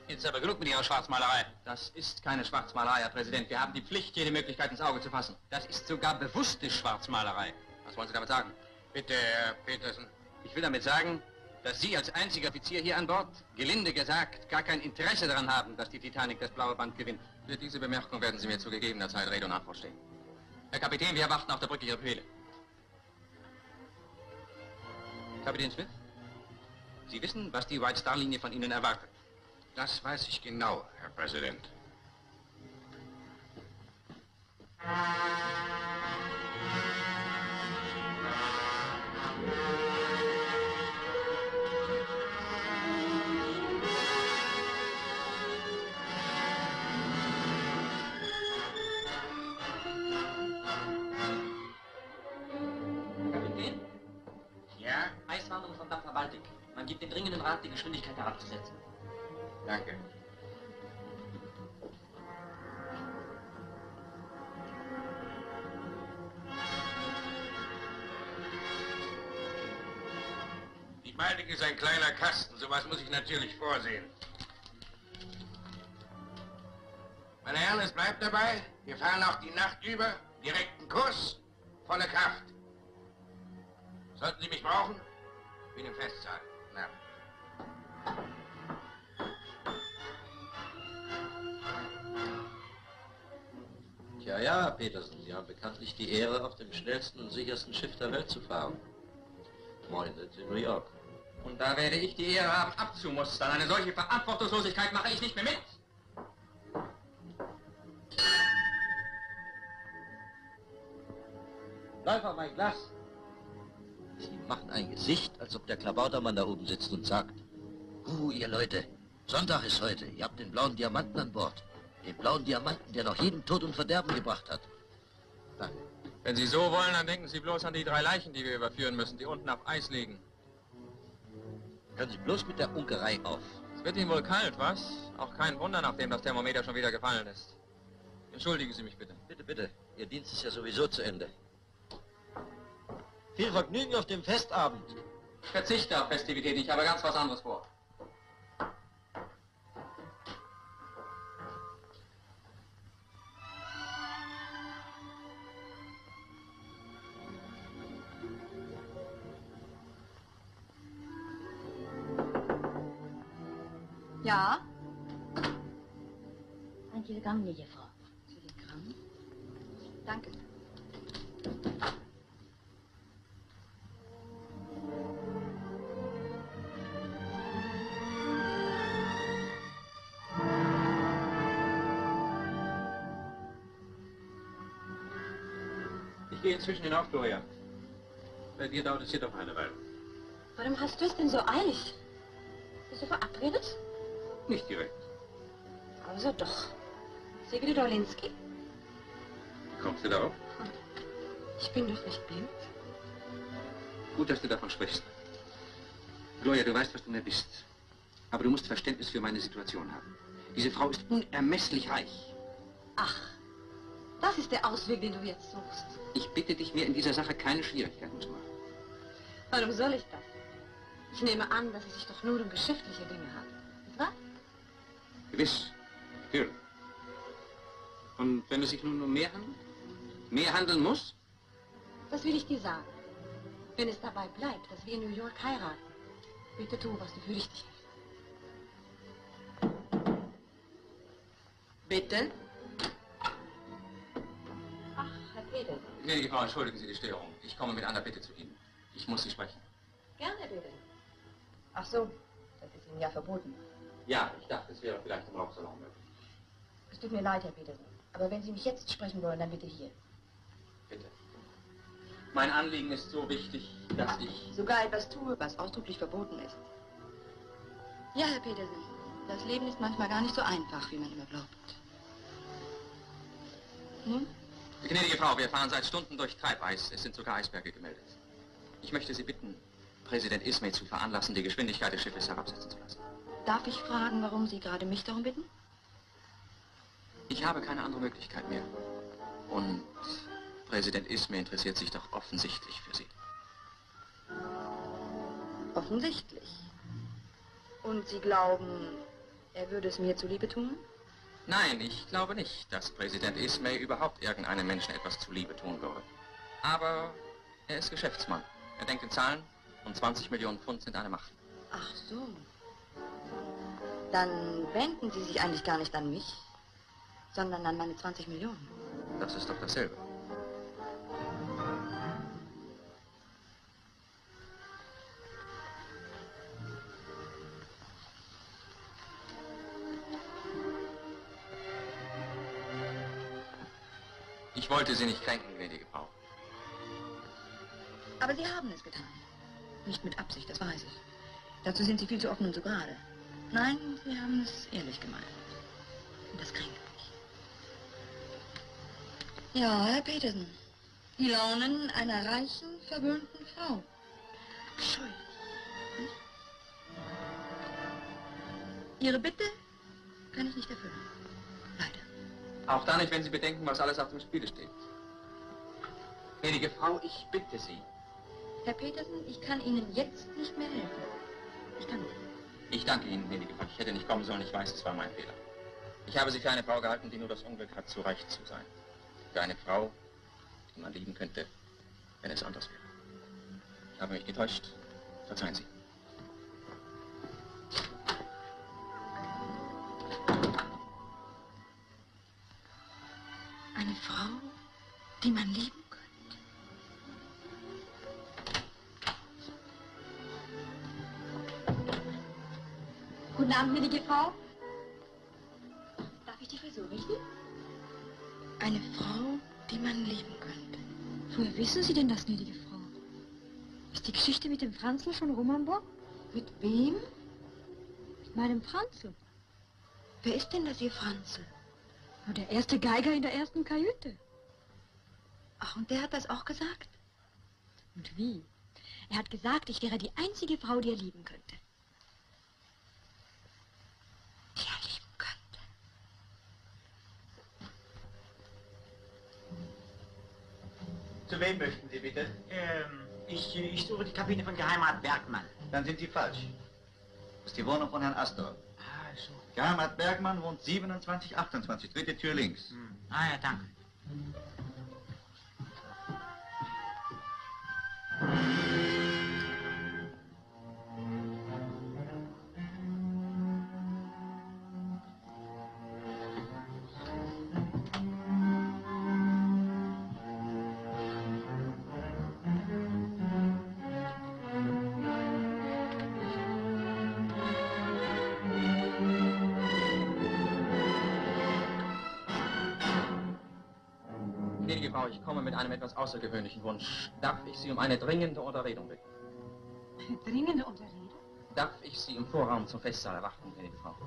Jetzt aber genug mit Ihrer Schwarzmalerei. Das ist keine Schwarzmalerei, Herr Präsident. Wir haben die Pflicht, jede Möglichkeit ins Auge zu fassen. Das ist sogar bewusste Schwarzmalerei. Was wollen Sie damit sagen? Bitte, Herr Petersen. Ich will damit sagen, dass Sie als einziger Offizier hier an Bord, gelinde gesagt, gar kein Interesse daran haben, dass die Titanic das blaue Band gewinnt. Für diese Bemerkung werden Sie mir zu gegebener Zeit Rede und Antwort stehen. Herr Kapitän, wir erwarten auf der Brücke Ihre Befehle. Kapitän Smith, Sie wissen, was die White Star-Linie von Ihnen erwartet. Das weiß ich genau, Herr Präsident. Kapitän? Ja? Eiswarnung vom Dampfer Baltic. Man gibt den dringenden Rat, die Geschwindigkeit herabzusetzen. Danke. Die Baltic ist ein kleiner Kasten, sowas muss ich natürlich vorsehen. Meine Herren, es bleibt dabei, wir fahren auch die Nacht über, direkten Kurs, volle Kraft. Sollten Sie mich brauchen, bin im Festsaal. Na. Ja, ja, Petersen, Sie haben bekanntlich die Ehre, auf dem schnellsten und sichersten Schiff der Welt zu fahren. Freundet in New York. Und da werde ich die Ehre haben, abzumustern. Eine solche Verantwortungslosigkeit mache ich nicht mehr mit. Läuft auf mein Glas. Sie machen ein Gesicht, als ob der Klabautermann da oben sitzt und sagt, ihr Leute, Sonntag ist heute, ihr habt den blauen Diamanten an Bord. Den blauen Diamanten, der noch jedem Tod und Verderben gebracht hat. Danke. Wenn Sie so wollen, dann denken Sie bloß an die 3 Leichen, die wir überführen müssen, die unten auf Eis liegen. Hören Sie bloß mit der Unkerei auf. Es wird Ihnen wohl kalt, was? Auch kein Wunder, nachdem das Thermometer schon wieder gefallen ist. Entschuldigen Sie mich bitte. Bitte, bitte. Ihr Dienst ist ja sowieso zu Ende. Viel Vergnügen auf dem Festabend. Ich verzichte auf Festivitäten, ich habe ganz was anderes vor. Ja? Ein Telegramm, liebe Frau. Telegramm? Danke. Ich gehe inzwischen hinauf, Gloria. Bei dir dauert es hier doch eine Weile. Warum hast du es denn so eilig? Bist du verabredet? Nicht direkt. Also doch. Sigrid Olinski? Kommst du darauf? Ich bin doch nicht blind. Gut, dass du davon sprichst. Gloria, du weißt, was du mir bist. Aber du musst Verständnis für meine Situation haben. Diese Frau ist unermesslich reich. Ach, das ist der Ausweg, den du jetzt suchst. Ich bitte dich, mir in dieser Sache keine Schwierigkeiten zu machen. Warum soll ich das? Ich nehme an, dass es sich doch nur um geschäftliche Dinge handelt, nicht wahr? Gewiss, natürlich. Und wenn es sich nun um mehr handelt? Mehr handeln muss? Das will ich dir sagen. Wenn es dabei bleibt, dass wir in New York heiraten, bitte tu, was du für richtig hältst. Bitte? Ach, Herr Petersen. Gnädige Frau, entschuldigen Sie die Störung. Ich komme mit einer Bitte zu Ihnen. Ich muss Sie sprechen. Gerne, Herr Petersen. Ach so, das ist Ihnen ja verboten. Ja, ich dachte, es wäre vielleicht im Rauchsalon möglich. Es tut mir leid, Herr Petersen, aber wenn Sie mich jetzt sprechen wollen, dann bitte hier. Bitte. Mein Anliegen ist so wichtig, dass ich... sogar etwas tue, was ausdrücklich verboten ist. Ja, Herr Petersen, das Leben ist manchmal gar nicht so einfach, wie man immer glaubt. Nun? Gnädige Frau, wir fahren seit Stunden durch Treibeis. Es sind sogar Eisberge gemeldet. Ich möchte Sie bitten, Präsident Ismay zu veranlassen, die Geschwindigkeit des Schiffes herabsetzen zu lassen. Darf ich fragen, warum Sie gerade mich darum bitten? Ich habe keine andere Möglichkeit mehr. Und Präsident Ismay interessiert sich doch offensichtlich für Sie. Offensichtlich? Und Sie glauben, er würde es mir zuliebe tun? Nein, ich glaube nicht, dass Präsident Ismay überhaupt irgendeinem Menschen etwas zuliebe tun würde. Aber er ist Geschäftsmann. Er denkt in Zahlen und 20 Millionen Pfund sind eine Macht. Ach so. Dann wenden Sie sich eigentlich gar nicht an mich, sondern an meine 20 Millionen. Das ist doch dasselbe. Ich wollte Sie nicht kränken, gnädige Frau. Aber Sie haben es getan. Nicht mit Absicht, das weiß ich. Dazu sind Sie viel zu offen und so gerade. Nein, Sie haben es ehrlich gemeint. Und das kränkt mich. Ja, Herr Petersen. Die Launen einer reichen, verwöhnten Frau. Schuldig. Hm? Ihre Bitte kann ich nicht erfüllen. Leider. Auch dann nicht, wenn Sie bedenken, was alles auf dem Spiel steht. Gnädige Frau, ich bitte Sie. Herr Petersen, ich kann Ihnen jetzt nicht mehr helfen. Ich kann nicht. Ich danke Ihnen, gnädige Frau. Ich hätte nicht kommen sollen, ich weiß, es war mein Fehler. Ich habe Sie für eine Frau gehalten, die nur das Unglück hat, zu reich zu sein. Für eine Frau, die man lieben könnte, wenn es anders wäre. Ich habe mich getäuscht. Verzeihen Sie. Eine Frau? Guten Abend, gnädige Frau. Darf ich die Frisur richten? Eine Frau, die man lieben könnte. Woher wissen Sie denn das, gnädige Frau? Ist die Geschichte mit dem Franzl schon rum an Bord? Mit wem? Mit meinem Franzl. Wer ist denn das, Ihr Franzl? Nur der erste Geiger in der ersten Kajüte. Ach, und der hat das auch gesagt? Und wie? Er hat gesagt, ich wäre die einzige Frau, die er lieben könnte. Die er lieben könnte. Zu wem möchten Sie bitte? Ich suche die Kabine von Geheimrat Bergmann. Dann sind Sie falsch. Das ist die Wohnung von Herrn Astor. Ah, so. Geheimrat Bergmann wohnt 2728, dritte Tür links. Hm. Ah ja, danke. Ich komme mit einem etwas außergewöhnlichen Wunsch. Darf ich Sie um eine dringende Unterredung bitten? Eine dringende Unterredung? Darf ich Sie im Vorraum zum Festsaal erwarten, gnädige Frau?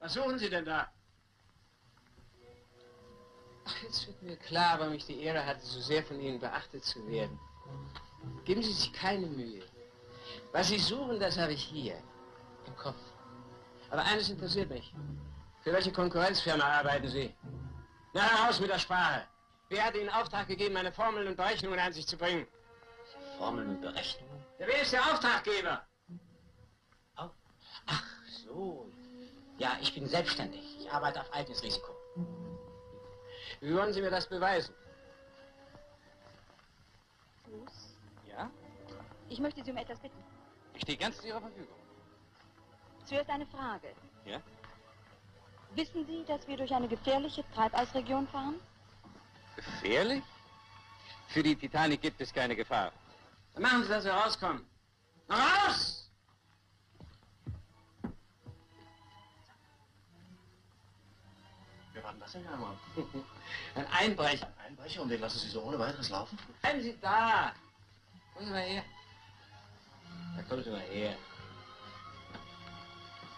Was suchen Sie denn da? Ach, jetzt wird mir klar, warum ich die Ehre hatte, so sehr von Ihnen beachtet zu werden. Geben Sie sich keine Mühe. Was Sie suchen, das habe ich hier im Kopf. Aber eines interessiert mich. Für welche Konkurrenzfirma arbeiten Sie? Na, raus mit der Sprache. Wer hat Ihnen Auftrag gegeben, meine Formeln und Berechnungen an sich zu bringen? Formeln und Berechnungen? Ja, wer ist der Auftraggeber? Oh. Ach so. Ja, ich bin selbstständig. Ich arbeite auf eigenes Risiko. Wie wollen Sie mir das beweisen? Los. Ja? Ich möchte Sie um etwas bitten. Ich stehe ganz zu Ihrer Verfügung. Zuerst eine Frage. Ja? Wissen Sie, dass wir durch eine gefährliche Treibeisregion fahren? Gefährlich? Für die Titanic gibt es keine Gefahr. Dann machen Sie, dass wir rauskommen. Raus! Wir warten das ja gar nicht. Ein Einbrecher. Ein Einbrecher? Und den lassen Sie so ohne weiteres laufen? Bleiben Sie da! Kommen Sie mal her. Da kommt sie mal her.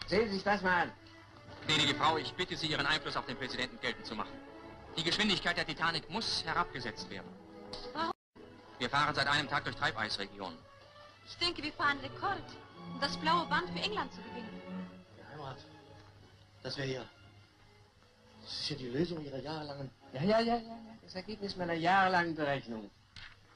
Sehen Sie sich das mal an. Gnädige Frau, ich bitte Sie, Ihren Einfluss auf den Präsidenten geltend zu machen. Die Geschwindigkeit der Titanic muss herabgesetzt werden. Warum? Wir fahren seit einem Tag durch Treibeisregionen. Ich denke, wir fahren Rekord, um das blaue Band für England zu gewinnen. Geheimrat, das wäre ja... Das ist ja die Lösung Ihrer jahrelangen... Ja. Das Ergebnis meiner jahrelangen Berechnung.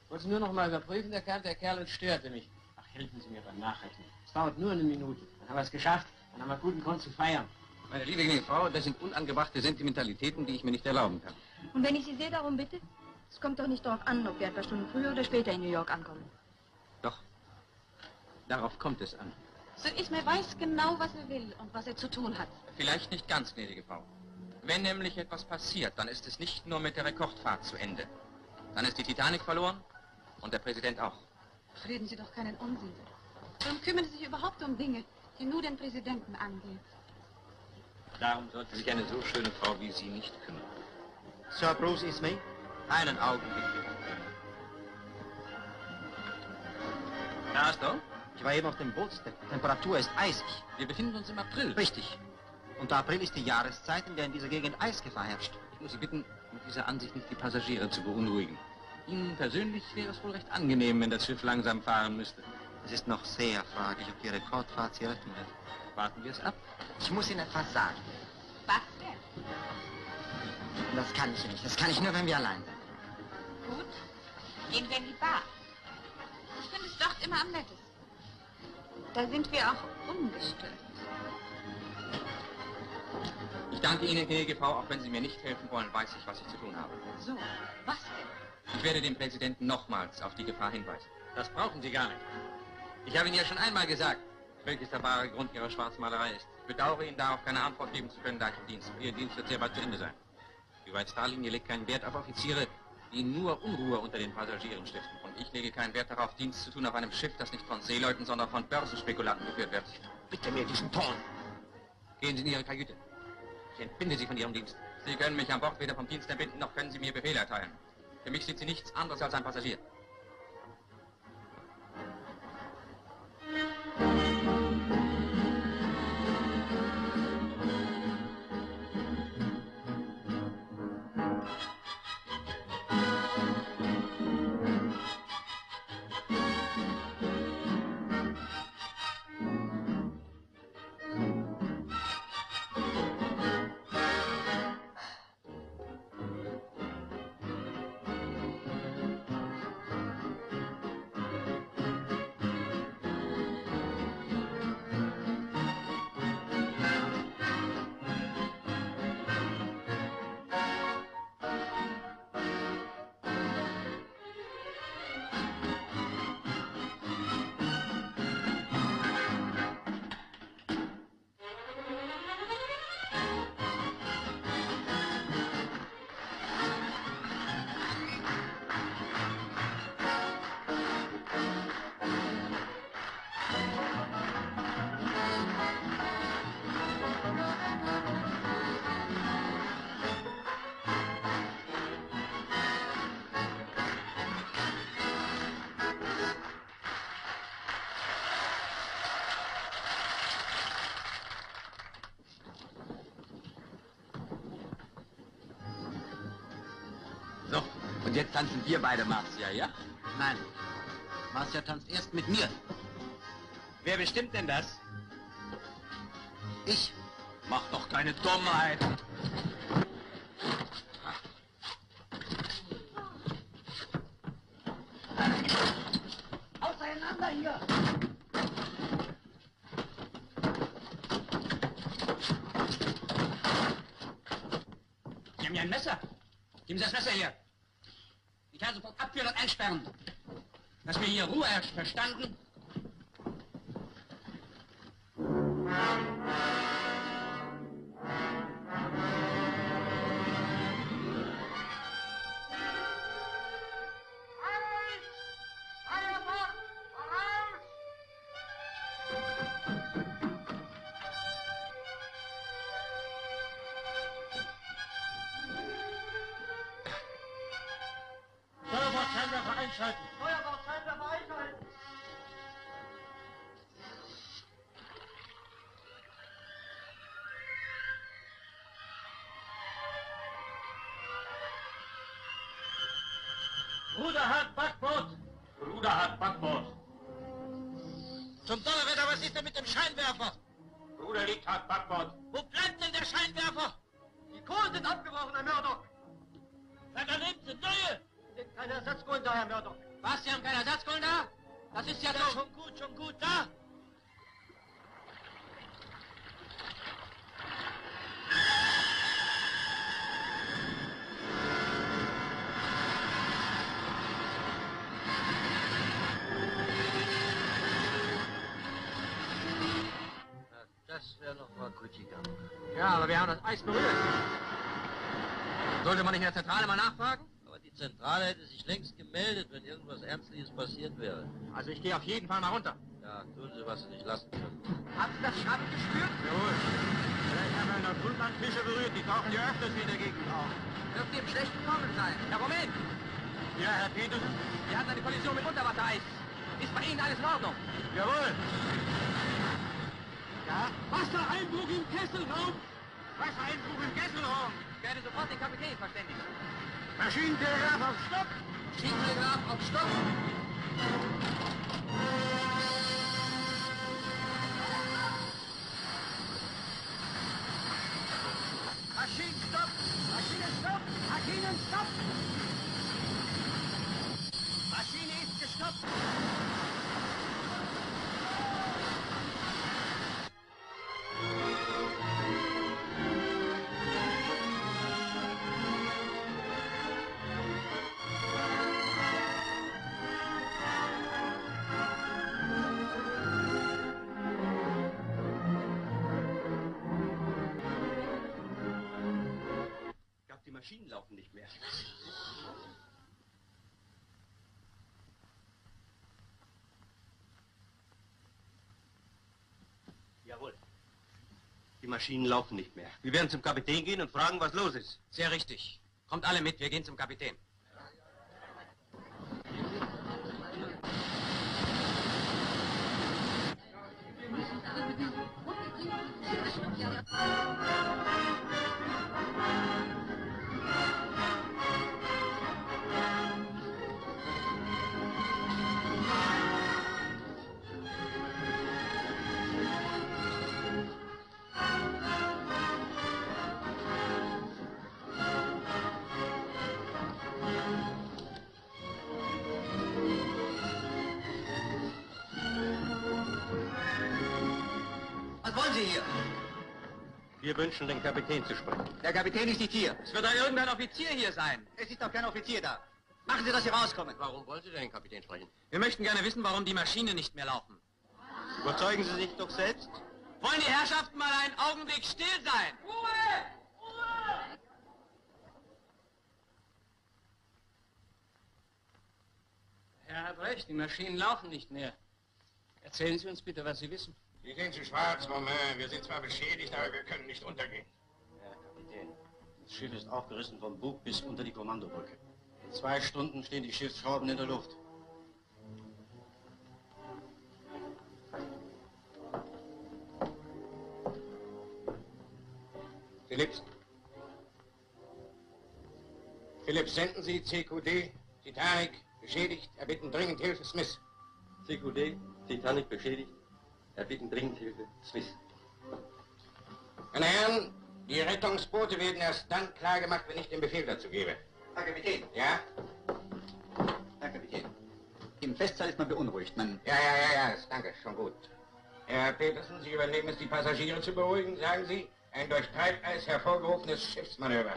Ich wollte nur noch mal überprüfen, da kam der Kerl und störte mich. Helfen Sie mir beim Nachrechnen. Es dauert nur eine Minute. Dann haben wir es geschafft. Dann haben wir guten Grund zu feiern. Meine liebe gnädige Frau, das sind unangebrachte Sentimentalitäten, die ich mir nicht erlauben kann. Und wenn ich Sie sehr darum bitte? Es kommt doch nicht darauf an, ob wir ein paar Stunden früher oder später in New York ankommen. Doch. Darauf kommt es an. Sir Ismay weiß genau, was er will und was er zu tun hat. Vielleicht nicht ganz, gnädige Frau. Wenn nämlich etwas passiert, dann ist es nicht nur mit der Rekordfahrt zu Ende. Dann ist die Titanic verloren und der Präsident auch. Reden Sie doch keinen Unsinn. Warum kümmern Sie sich überhaupt um Dinge, die nur den Präsidenten angehen? Darum sollte sich eine so schöne Frau wie Sie nicht kümmern. Sir Bruce Ismay? Einen Augenblick. Herr Astor? Ich war eben auf dem Bootstepp. Die Temperatur ist eisig. Wir befinden uns im April. Richtig. Und der April ist die Jahreszeit, in der in dieser Gegend Eisgefahr herrscht. Ich muss Sie bitten, mit dieser Ansicht nicht die Passagiere zu beunruhigen. Ihnen persönlich wäre es wohl recht angenehm, wenn das Schiff langsam fahren müsste. Es ist noch sehr fraglich, ob die Rekordfahrt Sie retten wird. Warten wir es ab. Ich muss Ihnen etwas sagen. Was denn? Das kann ich nicht. Das kann ich nur, wenn wir allein sind. Gut. Gehen wir in die Bar. Ich finde es dort immer am nettesten. Da sind wir auch ungestört. Ich danke Ihnen, gnädige Frau. Auch wenn Sie mir nicht helfen wollen, weiß ich, was ich zu tun habe. So, was denn? Ich werde dem Präsidenten nochmals auf die Gefahr hinweisen. Das brauchen Sie gar nicht. Ich habe Ihnen ja schon einmal gesagt, welches der wahre Grund Ihrer Schwarzmalerei ist. Ich bedauere Ihnen darauf, keine Antwort geben zu können, da ich im Dienst bin. Ihr Dienst wird sehr bald zu Ende sein. Die White Star-Linie legt keinen Wert auf Offiziere, die nur Unruhe unter den Passagieren stiften. Und ich lege keinen Wert darauf, Dienst zu tun auf einem Schiff, das nicht von Seeleuten, sondern von Börsenspekulanten geführt wird. Bitte mir diesen Ton! Gehen Sie in Ihre Kajüte. Ich entbinde Sie von Ihrem Dienst. Sie können mich an Bord weder vom Dienst entbinden, noch können Sie mir Befehle erteilen. Für mich sind Sie nichts anderes als ein Passagier. Und jetzt tanzen wir beide, Marcia, ja? Nein, Marcia tanzt erst mit mir. Wer bestimmt denn das? Ich. Mach doch keine Dummheit. Auseinander hier! Sie haben ja ein Messer. Geben Sie das Messer hier. Ich kann sofort abführen und einsperren. Dass mir hier Ruhe herrscht, verstanden? Ja, aber wir haben das Eis berührt. Sollte man nicht in der Zentrale mal nachfragen? Aber die Zentrale hätte sich längst gemeldet, wenn irgendwas Ernstliches passiert wäre. Also ich gehe auf jeden Fall mal runter. Ja, tun Sie, was Sie nicht lassen können. Haben Sie das Schrammen gespürt? Jawohl. Vielleicht haben wir noch Grundlandfische berührt. Die tauchen ja öfters wieder gegen auf. Dürfte im schlechten Kommen sein. Herr Moment! Ja, Herr Petersen? Sie hatten eine Kollision mit Unterwassereis. Ist bei Ihnen alles in Ordnung? Jawohl. Ja? Wassereinbruch im Kesselraum! Wassereinbruch im Kesselraum! Ich werde sofort den Kapitän verständigen. Maschinentelegraph auf Stopp! Maschinentelegraph auf Stopp! Maschinenstopp! Maschinenstopp! Maschinenstopp! Maschine ist gestoppt! Maschinen laufen nicht mehr. Maschinen laufen nicht mehr. Wir werden zum Kapitän gehen und fragen, was los ist. Sehr richtig. Kommt alle mit, wir gehen zum Kapitän. Wir wünschen, den Kapitän zu sprechen. Der Kapitän ist nicht hier. Es wird doch irgendein Offizier hier sein. Es ist doch kein Offizier da. Machen Sie, dass Sie rauskommen. Warum wollen Sie denn den Kapitän sprechen? Wir möchten gerne wissen, warum die Maschinen nicht mehr laufen. Überzeugen Sie sich doch selbst. Wollen die Herrschaften mal einen Augenblick still sein? Ruhe! Ruhe! Der Herr hat recht, die Maschinen laufen nicht mehr. Erzählen Sie uns bitte, was Sie wissen. Sie sehen zu schwarz, Romain. Wir sind zwar beschädigt, aber wir können nicht untergehen. Herr Kapitän, das Schiff ist aufgerissen vom Bug bis unter die Kommandobrücke. In 2 Stunden stehen die Schiffsschrauben in der Luft. Phillips? Phillips, senden Sie CQD, Titanic, beschädigt, erbitten dringend Hilfe, Smith. CQD, Titanic, beschädigt. Erbitten dringend Hilfe, Smith. Meine Herren, die Rettungsboote werden erst dann klar gemacht, wenn ich den Befehl dazu gebe. Herr Kapitän. Ja? Herr Kapitän, im Festsaal ist man beunruhigt, man... Ja, danke, schon gut. Herr Petersen, Sie übernehmen es, die Passagiere zu beruhigen, sagen Sie, ein durch Treibeis hervorgerufenes Schiffsmanöver.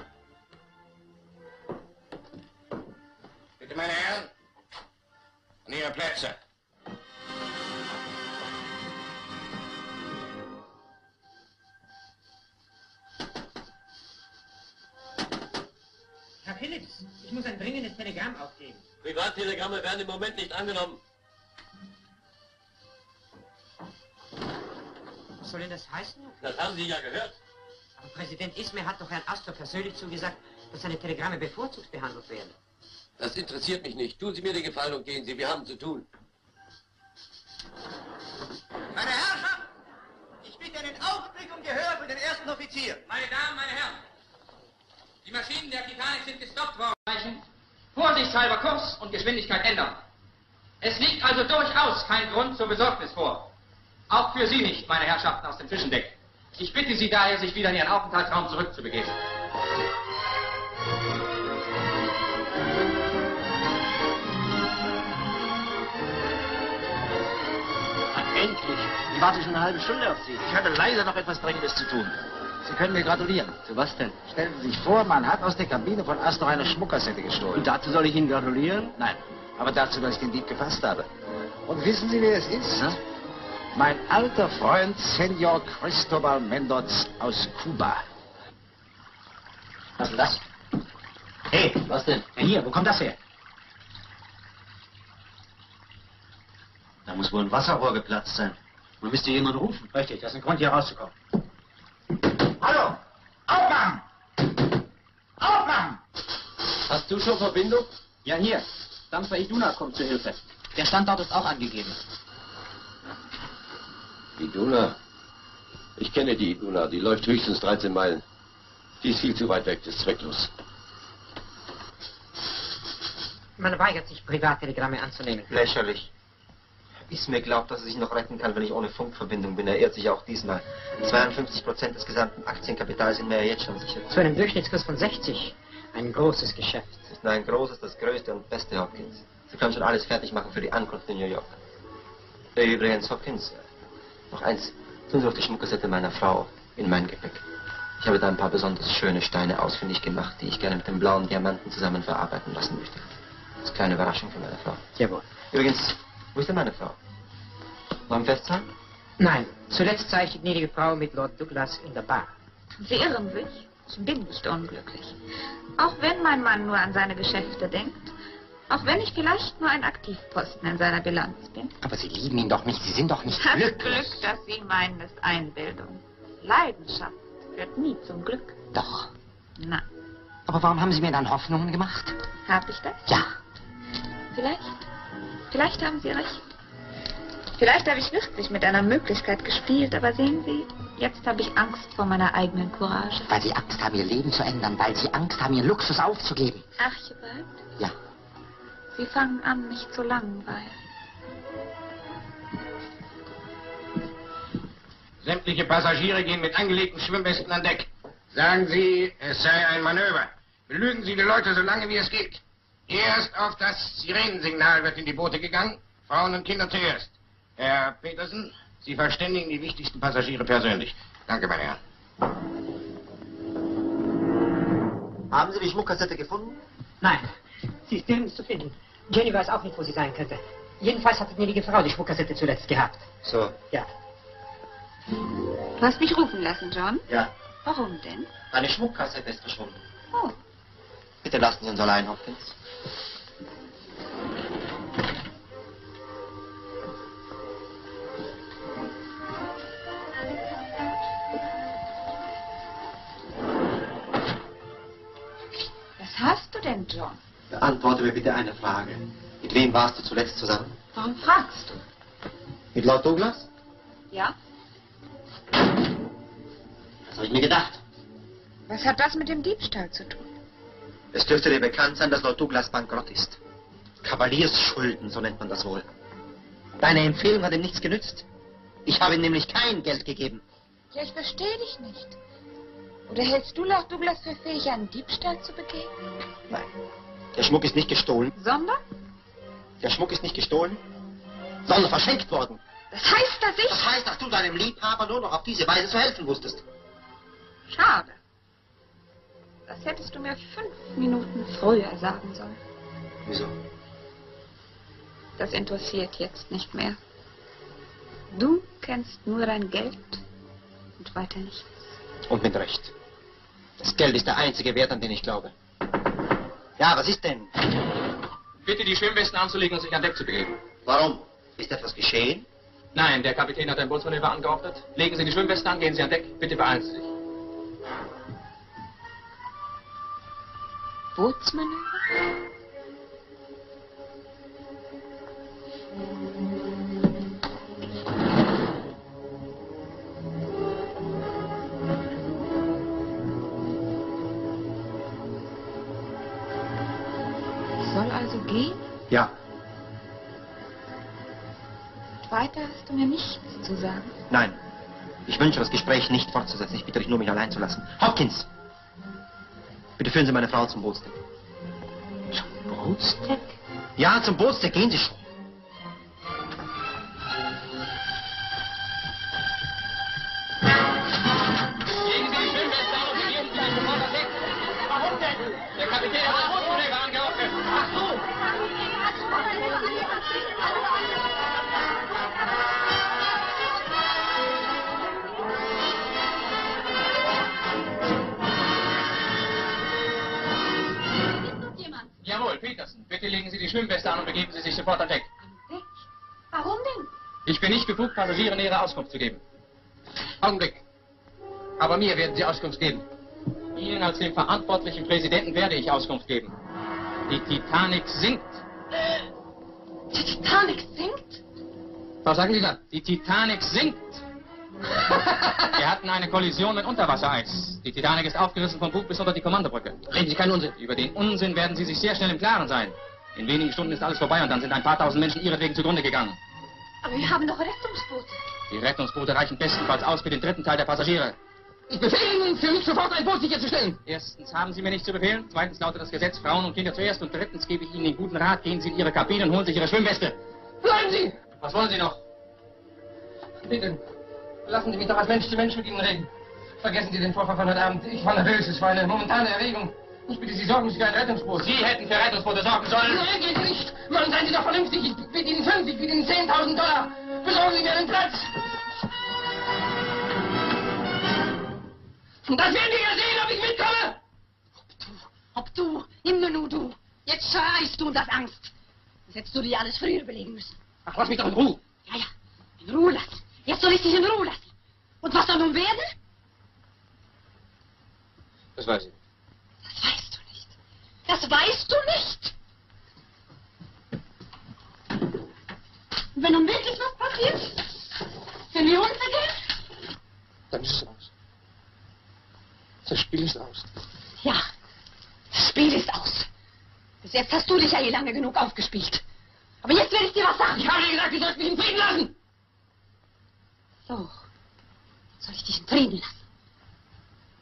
Bitte, meine Herren, an Ihre Plätze. Phillips, ich muss ein dringendes Telegramm aufgeben. Privattelegramme werden im Moment nicht angenommen. Was soll denn das heißen? Das haben Sie ja gehört. Aber Präsident Ismay hat doch Herrn Astor persönlich zugesagt, dass seine Telegramme bevorzugt behandelt werden. Das interessiert mich nicht. Tun Sie mir den Gefallen und gehen Sie. Wir haben zu tun. Meine Herrschaft, ich bitte einen Augenblick um Gehör für den ersten Offizier. Meine Damen, meine Herren. Die Maschinen der Titanic sind gestoppt worden. Vorsichtshalber Kurs und Geschwindigkeit ändern. Es liegt also durchaus kein Grund zur Besorgnis vor. Auch für Sie nicht, meine Herrschaften aus dem Zwischendeck. Ich bitte Sie daher, sich wieder in Ihren Aufenthaltsraum zurückzubegeben. Endlich! Ich warte schon eine halbe Stunde auf Sie. Ich hatte leider noch etwas Dringendes zu tun. Sie können mir gratulieren. Zu was denn? Stellen Sie sich vor, man hat aus der Kabine von Astor eine Schmuckkassette gestohlen. Und dazu soll ich Ihnen gratulieren? Nein, aber dazu, dass ich den Dieb gefasst habe. Und wissen Sie, wer es ist? Hm? Mein alter Freund Senor Cristobal Mendez aus Kuba. Was ist das? Hey, was denn? Ja, hier, wo kommt das her? Da muss wohl ein Wasserrohr geplatzt sein. Man müsste jemanden rufen. Richtig, das ist ein Grund, hier rauszukommen. Hallo! Aufwachen! Aufwachen! Hast du schon Verbindung? Ja, hier. Dampfer Iduna kommt zur Hilfe. Der Standort ist auch angegeben. Iduna? Ich kenne die Iduna. Die läuft höchstens 13 Meilen. Die ist viel zu weit weg. Das ist zwecklos. Man weigert sich, Privattelegramme anzunehmen. Lächerlich. Ismay glaubt, dass er sich noch retten kann, wenn ich ohne Funkverbindung bin. Er irrt sich auch diesmal. 52% des gesamten Aktienkapitals sind mir ja jetzt schon sicher. Zu einem Durchschnittskurs von 60. Ein großes Geschäft. Nein, groß ist das größte und beste, Hopkins. Sie können schon alles fertig machen für die Ankunft in New York. Übrigens, Hopkins, noch eins. Tun Sie auf die Schmuckkassette meiner Frau in mein Gepäck. Ich habe da ein paar besonders schöne Steine ausfindig gemacht, die ich gerne mit dem blauen Diamanten zusammen verarbeiten lassen möchte. Das ist eine kleine Überraschung für meine Frau. Jawohl. Übrigens... Wo ist denn meine Frau? War im Festsaal? Nein, zuletzt sah ich die gnädige Frau mit Lord Douglas in der Bar. Sie irren sich. Ich bin nicht unglücklich. Auch wenn mein Mann nur an seine Geschäfte denkt, auch wenn ich vielleicht nur ein Aktivposten in seiner Bilanz bin. Aber Sie lieben ihn doch nicht, Sie sind doch nicht glücklich. Hat Glück, dass Sie meinen, ist Einbildung. Leidenschaft führt nie zum Glück. Doch. Na. Aber warum haben Sie mir dann Hoffnungen gemacht? Hab ich das? Ja. Vielleicht haben Sie recht. Vielleicht habe ich wirklich mit einer Möglichkeit gespielt, aber sehen Sie, jetzt habe ich Angst vor meiner eigenen Courage. Weil Sie Angst haben, Ihr Leben zu ändern, weil Sie Angst haben, Ihren Luxus aufzugeben. Archibald? Ja. Sie fangen an, mich zu langweilen. Sämtliche Passagiere gehen mit angelegten Schwimmwesten an Deck. Sagen Sie, es sei ein Manöver. Belügen Sie die Leute so lange, wie es geht. Erst auf das Sirenensignal wird in die Boote gegangen, Frauen und Kinder zuerst. Herr Petersen, Sie verständigen die wichtigsten Passagiere persönlich. Danke, meine Herren. Haben Sie die Schmuckkassette gefunden? Nein, sie ist nirgends zu finden. Jenny weiß auch nicht, wo sie sein könnte. Jedenfalls hat die gnädige Frau die Schmuckkassette zuletzt gehabt. So? Ja. Du hast mich rufen lassen, John? Ja. Warum denn? Meine Schmuckkassette ist verschwunden. Oh. Bitte lassen Sie uns allein, Hopkins. Hast du denn, John? Beantworte mir bitte eine Frage. Mit wem warst du zuletzt zusammen? Warum fragst du? Mit Lord Douglas? Ja. Das habe ich mir gedacht. Was hat das mit dem Diebstahl zu tun? Es dürfte dir bekannt sein, dass Lord Douglas bankrott ist. Kavaliersschulden, so nennt man das wohl. Deine Empfehlung hat ihm nichts genützt. Ich habe ihm nämlich kein Geld gegeben. Ja, ich verstehe dich nicht. Oder hältst du Lord Douglas für fähig, einen Diebstahl zu begehen? Nein, der Schmuck ist nicht gestohlen. Sondern? Der Schmuck ist nicht gestohlen, sondern verschenkt worden. Das heißt, dass ich... Das heißt, dass du deinem Liebhaber nur noch auf diese Weise zu helfen wusstest. Schade. Das hättest du mir 5 Minuten früher sagen sollen. Wieso? Das interessiert jetzt nicht mehr. Du kennst nur dein Geld und weiter nichts. Und mit Recht. Das Geld ist der einzige Wert, an den ich glaube. Ja, was ist denn? Bitte die Schwimmwesten anzulegen und sich an Deck zu begeben. Warum? Ist etwas geschehen? Nein, der Kapitän hat ein Bootsmanöver angeordnet. Legen Sie die Schwimmwesten an, gehen Sie an Deck. Bitte beeilen Sie sich. Bootsmanöver? Ja. Weiter hast du mir nichts zu sagen. Nein. Ich wünsche, das Gespräch nicht fortzusetzen. Ich bitte dich nur, mich allein zu lassen. Hopkins! Bitte führen Sie meine Frau zum Bootsteck. Zum Bootsteck? Ja, zum Bootsteck. Gehen Sie schon. Bitte legen Sie die Schwimmweste an und begeben Sie sich sofort an Deck. An Deck? Warum denn? Ich bin nicht befugt, Passagieren Ihre Auskunft zu geben. Augenblick. Aber mir werden Sie Auskunft geben. Ihnen als dem verantwortlichen Präsidenten werde ich Auskunft geben. Die Titanic sinkt. Die Titanic sinkt? Was sagen Sie da? Die Titanic sinkt. Wir hatten eine Kollision mit Unterwassereis. Die Titanic ist aufgerissen vom Bug bis unter die Kommandobrücke. Reden Sie keinen Unsinn. Über den Unsinn werden Sie sich sehr schnell im Klaren sein. In wenigen Stunden ist alles vorbei und dann sind ein paar tausend Menschen ihretwegen zugrunde gegangen. Aber wir haben doch Rettungsboote. Die Rettungsboote reichen bestenfalls aus für den dritten Teil der Passagiere. Ich befehle Ihnen, für mich sofort ein Boot sicherzustellen. Erstens haben Sie mir nichts zu befehlen, zweitens lautet das Gesetz Frauen und Kinder zuerst und drittens gebe ich Ihnen den guten Rat, gehen Sie in Ihre Kabine und holen sich Ihre Schwimmweste. Bleiben Sie! Was wollen Sie noch? Bitte. Lassen Sie mich doch als Mensch zu Mensch mit Ihnen reden. Vergessen Sie den Vorfall von heute Abend. Ich war nervös, es war eine momentane Erregung. Ich bitte Sie, sorgen Sie für ein Rettungsboot. Sie hätten für Rettungsboote sorgen sollen. Nein, geht nicht. Mann, seien Sie doch vernünftig. Ich bitte Ihnen 5, ich bitte Ihnen 10.000 Dollar. Besorgen Sie mir einen Platz. Und das werden wir ja sehen, ob ich mitkomme. Ob du, immer nur du. Jetzt schreist du und hast Angst. Das hättest du dir alles früher überlegen müssen. Ach, lass mich doch in Ruhe. Ja, in Ruhe lassen. Jetzt soll ich dich in Ruhe lassen. Und was soll nun werden? Das weiß ich. Das weißt du nicht. Das weißt du nicht! Und wenn nun wirklich was passiert, wenn wir untergehen, dann ist es aus. Das Spiel ist aus. Ja, das Spiel ist aus. Bis jetzt hast du dich ja hier lange genug aufgespielt. Aber jetzt werde ich dir was sagen. Ich habe dir gesagt, du sollst mich in Frieden lassen. So, soll ich dich in Frieden lassen?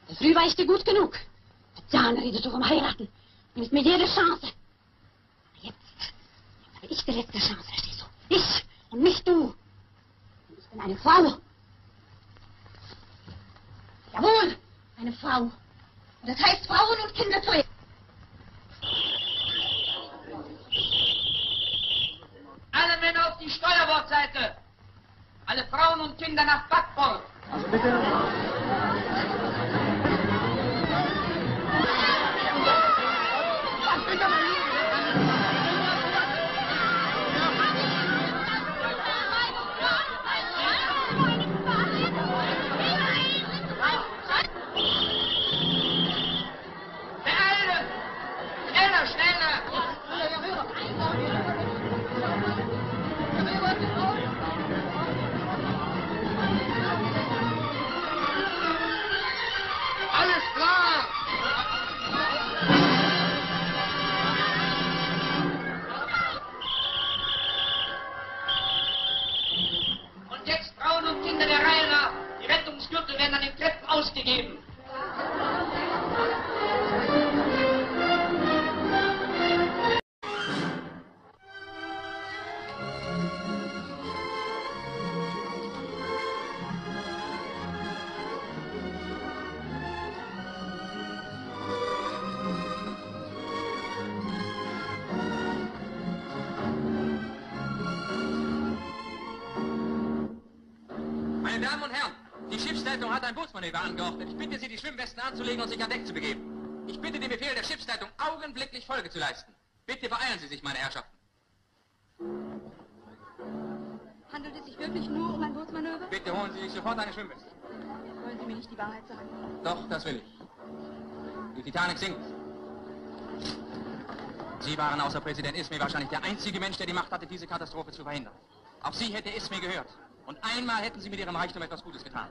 In der Früh war ich dir gut genug. Mit Jahren redest du vom Heiraten. Du nimmst mir jede Chance. Aber jetzt habe ich die letzte Chance, verstehst du? Ich und nicht du. Und ich bin eine Frau. Jawohl, eine Frau. Und das heißt Frauen und Kinder zu ehren. Alle Männer auf die Steuerbordseite. Alle Frauen und Kinder nach Backbord. Also bitte. Ausgegeben. Meine Damen und Herren, die Schiffsleitung hat ein Bootsmanöver angeordnet. Ich bitte Sie, die Schwimmwesten anzulegen und sich an Deck zu begeben. Ich bitte dem Befehl der Schiffsleitung augenblicklich Folge zu leisten. Bitte beeilen Sie sich, meine Herrschaften. Handelt es sich wirklich nur um ein Bootsmanöver? Bitte holen Sie sich sofort eine Schwimmweste. Wollen Sie mir nicht die Wahrheit sagen? Doch, das will ich. Die Titanic sinkt. Sie waren außer Präsident Ismay wahrscheinlich der einzige Mensch, der die Macht hatte, diese Katastrophe zu verhindern. Auf Sie hätte Ismay gehört. Und einmal hätten Sie mit Ihrem Reichtum etwas Gutes getan.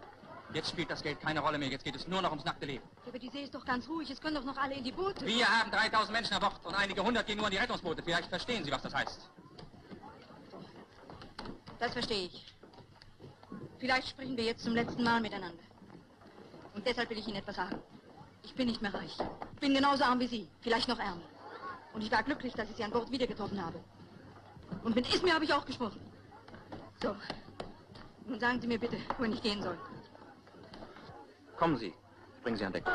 Jetzt spielt das Geld keine Rolle mehr. Jetzt geht es nur noch ums nackte Leben. Aber die See ist doch ganz ruhig. Es können doch noch alle in die Boote. Wir haben 3000 Menschen an Bord und einige hundert gehen nur an die Rettungsboote. Vielleicht verstehen Sie, was das heißt. Das verstehe ich. Vielleicht sprechen wir jetzt zum letzten Mal miteinander. Und deshalb will ich Ihnen etwas sagen. Ich bin nicht mehr reich. Ich bin genauso arm wie Sie. Vielleicht noch ärmer. Und ich war glücklich, dass ich Sie an Bord wiedergetroffen habe. Und mit Ismay habe ich auch gesprochen. So. Nun sagen Sie mir bitte, wohin ich gehen soll. Kommen Sie, ich bringe Sie an Deck.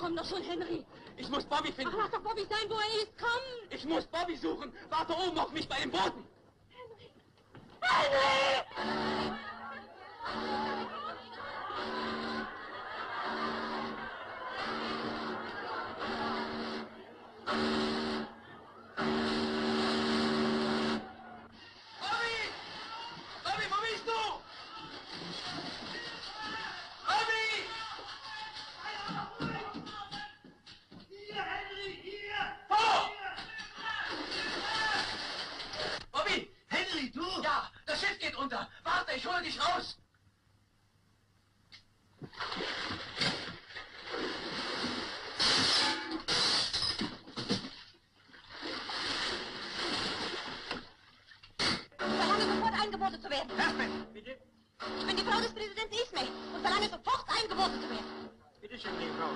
Komm doch schon, Henry. Ich muss Bobby finden. Ach, lass doch Bobby sein, wo er ist. Komm. Ich muss Bobby suchen. Warte oben auf mich bei den Booten. Henry. Henry! eingebordet zu werden. Herzlich, bitte. Ich bin die Frau des Präsidenten Ismay und verlange sofort eingebordet zu werden. Bitte schön, liebe Frau.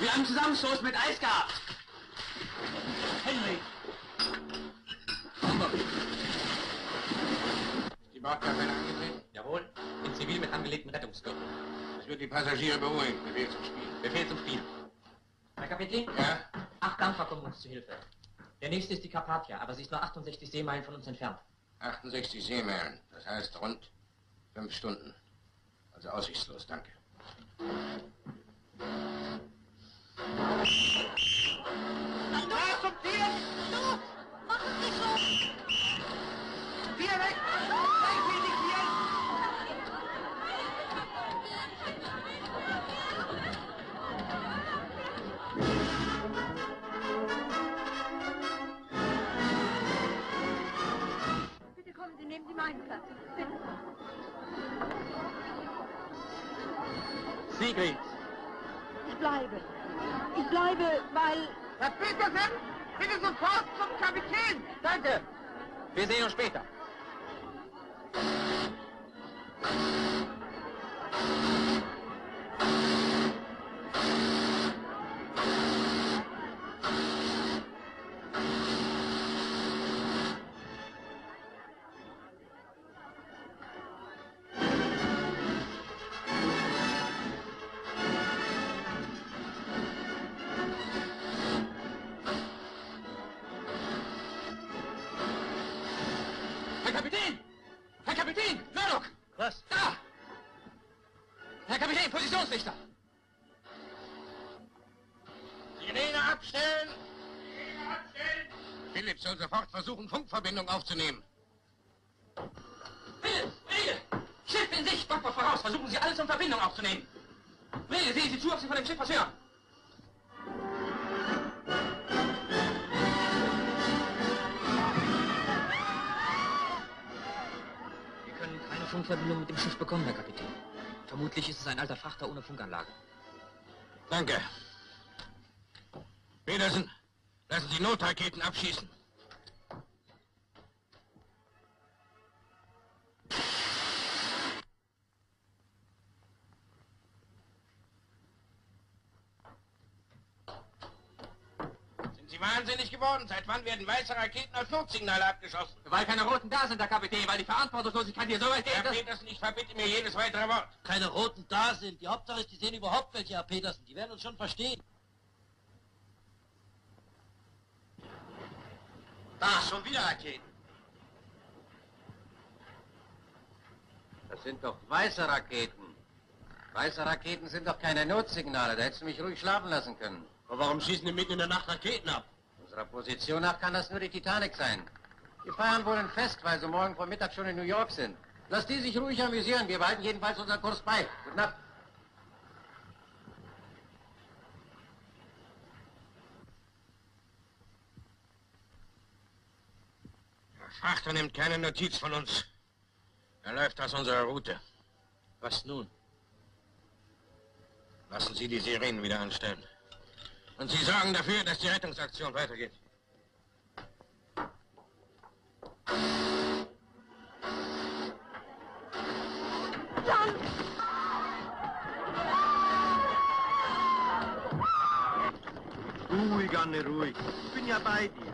Wir haben Zusammenstoß mit Eis gehabt. Henry. Die Bordkapelle angetreten? Jawohl. In Zivil mit angelegten Rettungsgürtel. Das wird die Passagiere beruhigen. Befehl zum Spiel. Befehl zum Spiel. Herr Kapitän? Ja? 8 Dampfer kommen uns zu Hilfe. Der nächste ist die Carpathia, aber sie ist nur 68 Seemeilen von uns entfernt. 68 Seemeilen, das heißt rund 5 Stunden. Also aussichtslos, danke. Da zum Tier! Du! Mach es nicht so! Tier weg! Zeig mir die Tier! Bitte kommen Sie, nehmen Sie meinen Platz. Bitte. Sigrid! Ich bleibe. Ich bleibe, weil... Herr Petersen, bitte sofort zum Kapitän! Danke! Wir sehen uns später. Versuchen, Funkverbindung aufzunehmen. Brille! Brille! Schiff in Sicht! Backbord voraus! Versuchen Sie alles, um Verbindung aufzunehmen! Brille, sehen Sie zu, ob Sie von dem Schiff was hören! Wir können keine Funkverbindung mit dem Schiff bekommen, Herr Kapitän. Vermutlich ist es ein alter Frachter ohne Funkanlage. Danke. Petersen, lassen Sie Notraketen abschießen. Wahnsinnig geworden. Seit wann werden weiße Raketen als Notsignale abgeschossen? Weil keine roten da sind, Herr Kapitän, weil die Verantwortungslosigkeit hier so weit geht. Herr Petersen, ich verbitte mir jedes weitere Wort. Keine roten da sind. Die Hauptsache ist, die sehen überhaupt welche, Herr Petersen. Die werden uns schon verstehen. Da, schon wieder Raketen. Das sind doch weiße Raketen. Weiße Raketen sind doch keine Notsignale. Da hättest du mich ruhig schlafen lassen können. Aber warum schießen die mitten in der Nacht Raketen ab? Unserer Position nach kann das nur die Titanic sein. Die feiern wohl ein Fest, weil sie morgen vor Mittag schon in New York sind. Lass die sich ruhig amüsieren. Wir behalten jedenfalls unseren Kurs bei. Gute Nacht. Der Frachter nimmt keine Notiz von uns. Er läuft aus unserer Route. Was nun? Lassen Sie die Sirenen wieder anstellen. Und Sie sorgen dafür, dass die Rettungsaktion weitergeht. John! Ruhig, Anne, ruhig. Ich bin ja bei dir.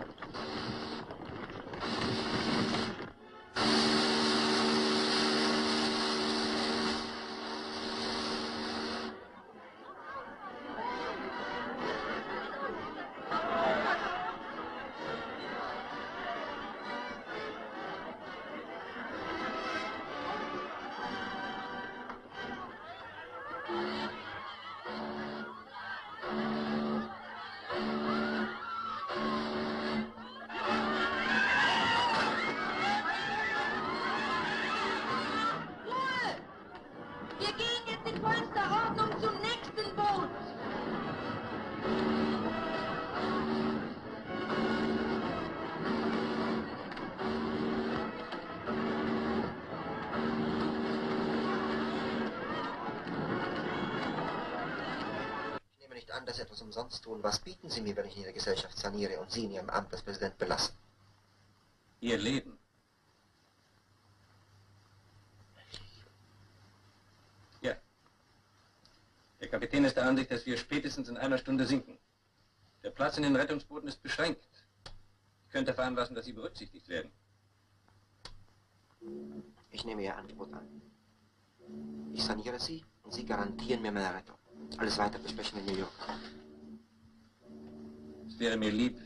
kann das etwas umsonst tun. Was bieten Sie mir, wenn ich Ihre Gesellschaft saniere und Sie in Ihrem Amt als Präsident belassen? Ihr Leben. Ja. Der Kapitän ist der Ansicht, dass wir spätestens in einer Stunde sinken. Der Platz in den Rettungsbooten ist beschränkt. Ich könnte veranlassen, dass Sie berücksichtigt werden. Ich nehme Ihr Angebot an. Ich saniere Sie und Sie garantieren mir meine Rettung. Alles weiter besprechen wir in New York. Es wäre mir lieb,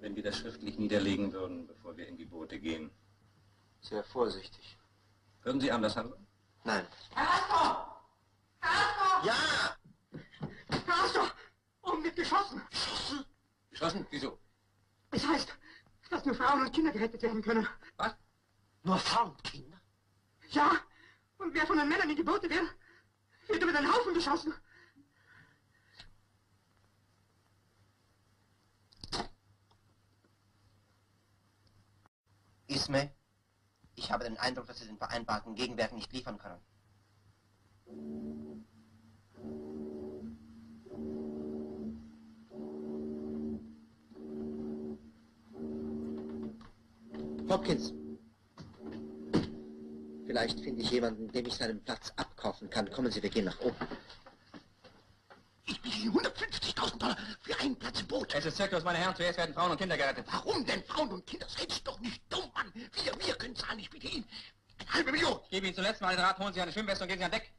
wenn wir das schriftlich niederlegen würden, bevor wir in die Boote gehen. Sehr vorsichtig. Würden Sie anders handeln? Nein. Astor! Astor! Ja! Astor! Und mit geschossen! Geschossen? Geschossen? Wieso? Es heißt, dass nur Frauen und Kinder gerettet werden können. Was? Nur Frauen und Kinder? Ja! Und wer von den Männern in die Boote wird über den Haufen geschossen. Ismay, ich habe den Eindruck, dass Sie den vereinbarten Gegenwert nicht liefern können. Hopkins, vielleicht finde ich jemanden, dem ich seinen Platz abkaufen kann. Kommen Sie, wir gehen nach oben. Ich biete Ihnen 150.000 Dollar für einen Platz im Boot. Es ist Zirkus, meine Herren. Zuerst werden Frauen und Kinder gerettet. Warum denn Frauen und Kinder? Seid ihr doch nicht dumm, Mann. Wir können zahlen. Ich biete Ihnen eine halbe Million. Ich gebe Ihnen zuletzt mal den Rat. Holen Sie eine Schwimmweste und gehen Sie an Deck.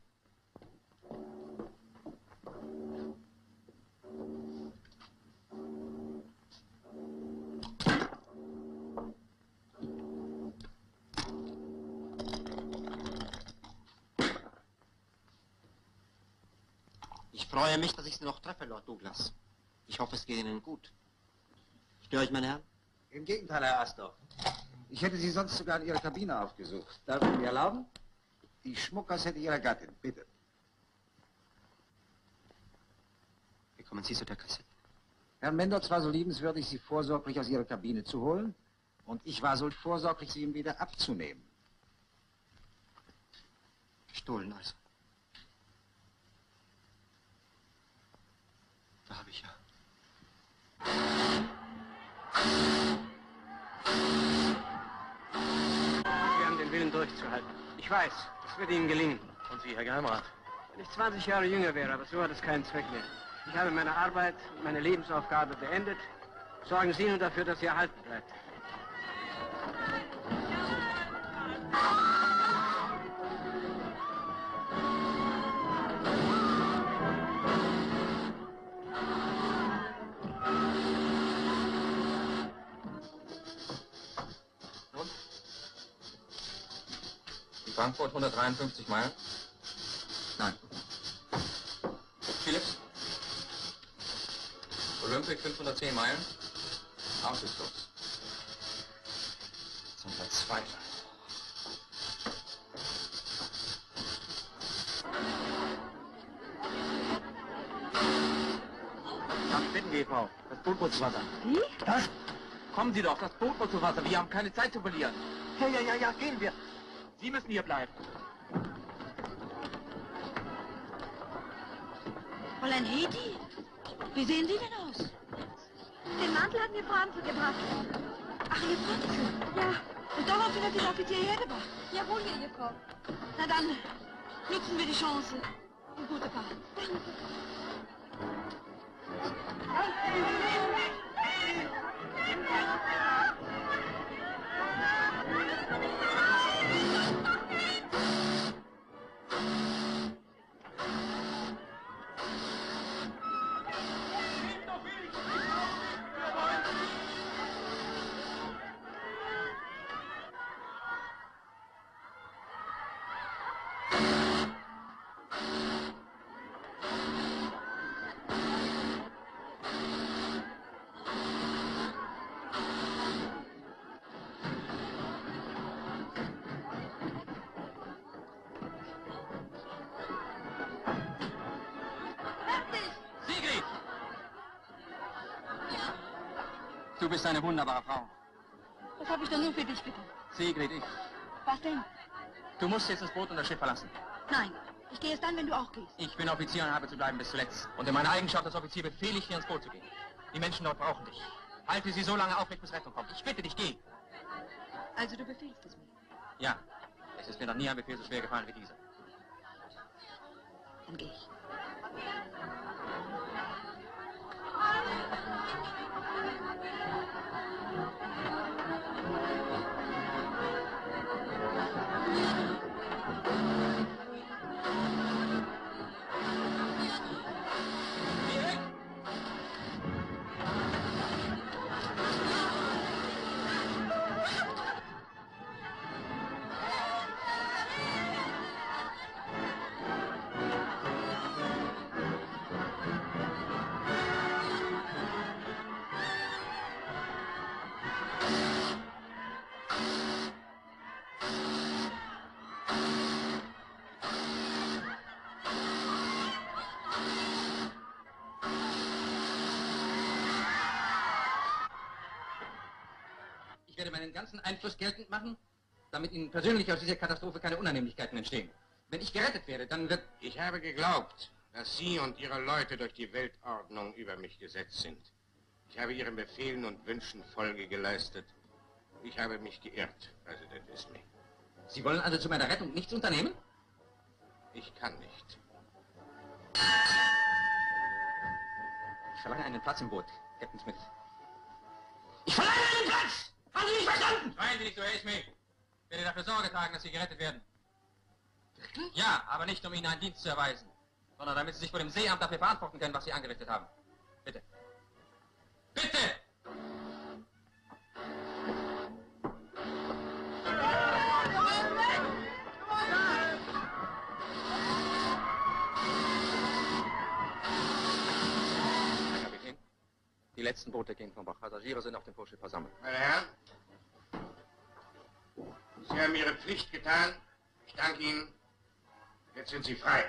Ich freue mich, dass ich Sie noch treffe, Lord Douglas. Ich hoffe, es geht Ihnen gut. Störe ich, meine Herren? Im Gegenteil, Herr Astor. Ich hätte Sie sonst sogar in Ihrer Kabine aufgesucht. Darf ich mir erlauben? Die Schmuckkassetten Ihrer Gattin, bitte. Wie kommen Sie zu der Kassette? Herr Mendoza war so liebenswürdig, Sie vorsorglich aus Ihrer Kabine zu holen. Und ich war so vorsorglich, Sie ihm wieder abzunehmen. Gestohlen also. Da habe ich ja. Wir haben den Willen durchzuhalten. Ich weiß, es wird Ihnen gelingen. Und Sie, Herr Geheimrat? Wenn ich 20 Jahre jünger wäre, aber so hat es keinen Zweck mehr. Ich habe meine Arbeit und meine Lebensaufgabe beendet. Sorgen Sie nun dafür, dass sie erhalten bleibt. Frankfurt 153 Meilen? Nein. Phillips? Olympic 510 Meilen? Aussichtslos. 202 Meilen. Darf ich bitten, GV? Das Boot muss zu Wasser. Wie? Das? Kommen Sie doch, das Boot muss zu Wasser. Wir haben keine Zeit zu verlieren. Ja, ja, ja, ja, gehen wir. Sie müssen hier bleiben. Fräulein Hedi, wie sehen Sie denn aus? Den Mantel hat mir Frau Amsel gebracht. Ach, ihr Franzl. Ja. Und daraufhin hat der Offizier hergebracht. Jawohl, ihr Frau. Na dann, nutzen wir die Chance. Und gute Fahrt. Danke. Du bist eine wunderbare Frau. Das habe ich doch nur für dich getan. Sigrid, ich. Was denn? Du musst jetzt das Boot und das Schiff verlassen. Nein, Ich gehe es dann, wenn du auch gehst. Ich bin Offizier und habe zu bleiben bis zuletzt. Und in meiner Eigenschaft als Offizier befehle ich dir, ins Boot zu gehen. Die Menschen dort brauchen dich. Halte sie so lange aufrecht, bis Rettung kommt. Ich bitte dich, geh. Also du befehlst es mir? Ja. Es ist mir noch nie ein Befehl so schwer gefallen wie dieser. Dann gehe ich. Ich werde meinen ganzen Einfluss geltend machen, damit Ihnen persönlich aus dieser Katastrophe keine Unannehmlichkeiten entstehen. Wenn ich gerettet werde, dann wird... Ich habe geglaubt, dass Sie und Ihre Leute durch die Weltordnung über mich gesetzt sind. Ich habe Ihren Befehlen und Wünschen Folge geleistet. Ich habe mich geirrt, Präsident Ismay. Sie wollen also zu meiner Rettung nichts unternehmen? Ich kann nicht. Ich verlange einen Platz im Boot, Captain Smith. Ich verlange einen Platz! Haben Sie mich verstanden? Schreien Sie nicht so, Herr Ismay. Ich werde dafür Sorge tragen, dass Sie gerettet werden. Wirklich? Ja, aber nicht, um Ihnen einen Dienst zu erweisen, sondern damit Sie sich vor dem Seeamt dafür verantworten können, was Sie angerichtet haben. Bitte. Bitte! Herr Kapitän, die letzten Boote gehen vom Bach. Passagiere sind auf dem Vorschiff versammelt. Meine Herren, Sie haben Ihre Pflicht getan. Ich danke Ihnen. Jetzt sind Sie frei.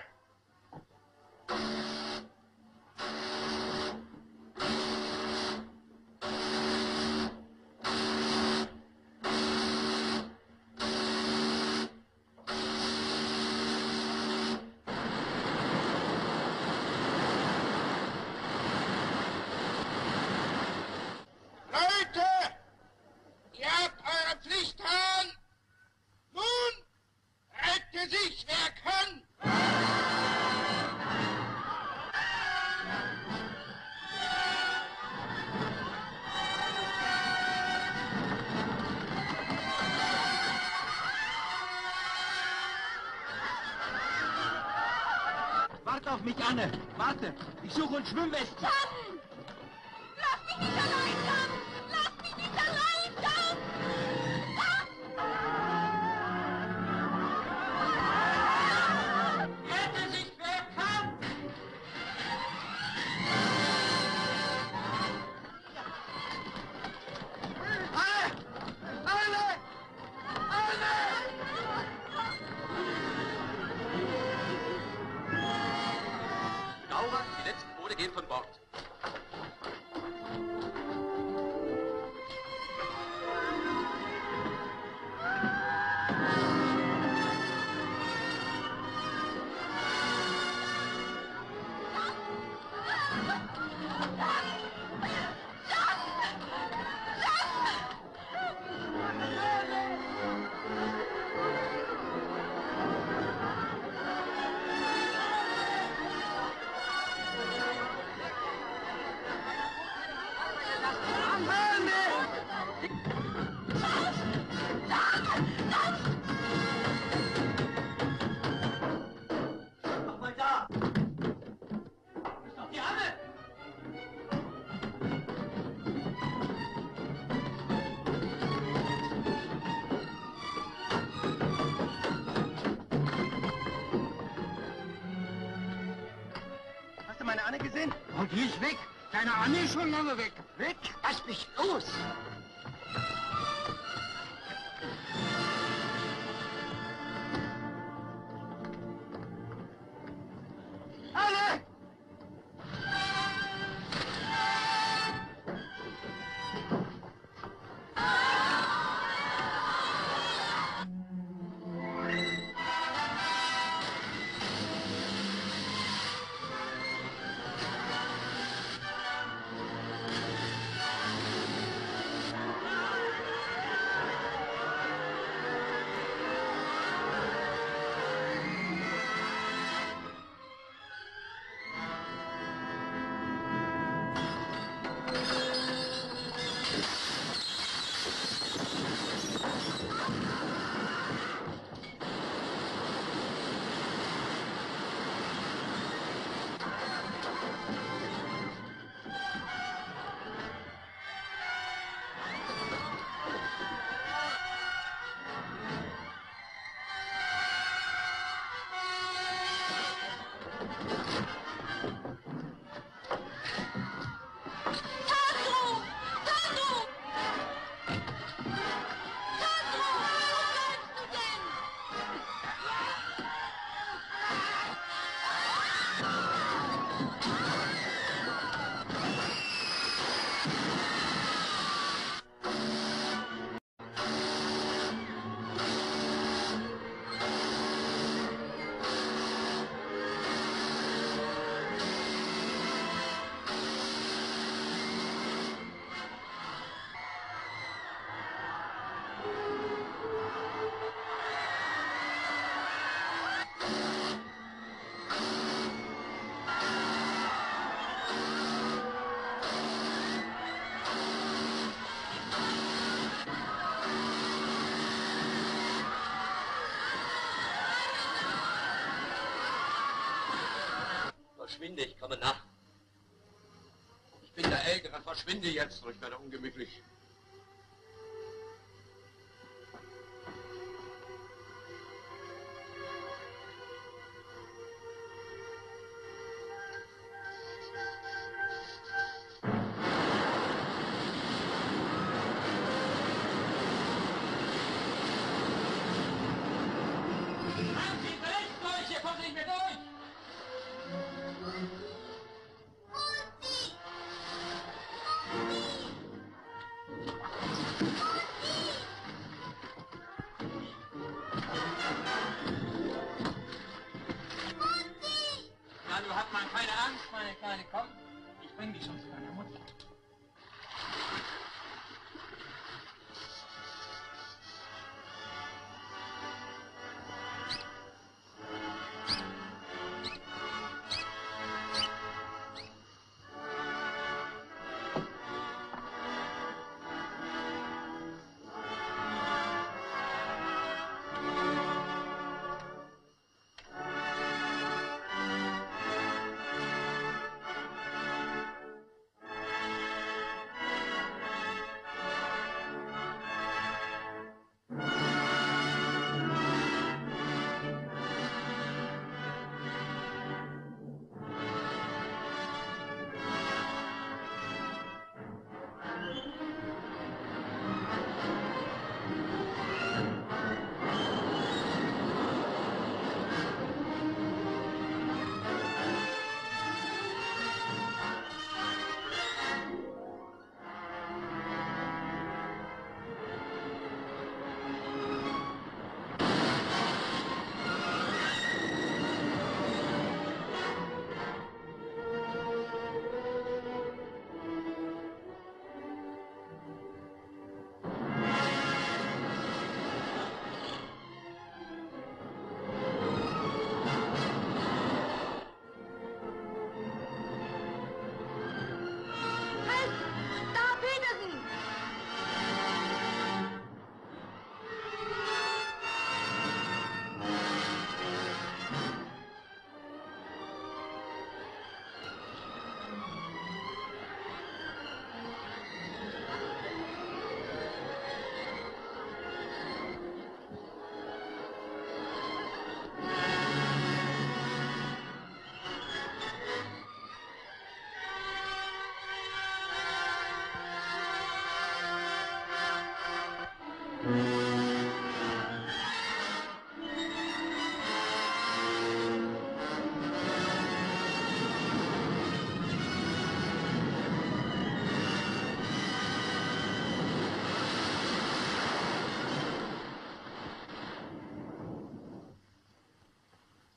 Auf mich, Anne! Warte! Ich suche und schwimme es! John! Lass mich nicht allein, John! Lass mich nicht allein, John! Ah! Rette sich, wer kann! Anne! Anne! Gehen von Bord. Die ist weg. Deine Anne ist schon lange weg. Weg? Lass mich los. Anne! verschwinde, ich komme nach. Ich bin der Ältere, verschwinde jetzt, ich werde ungemütlich.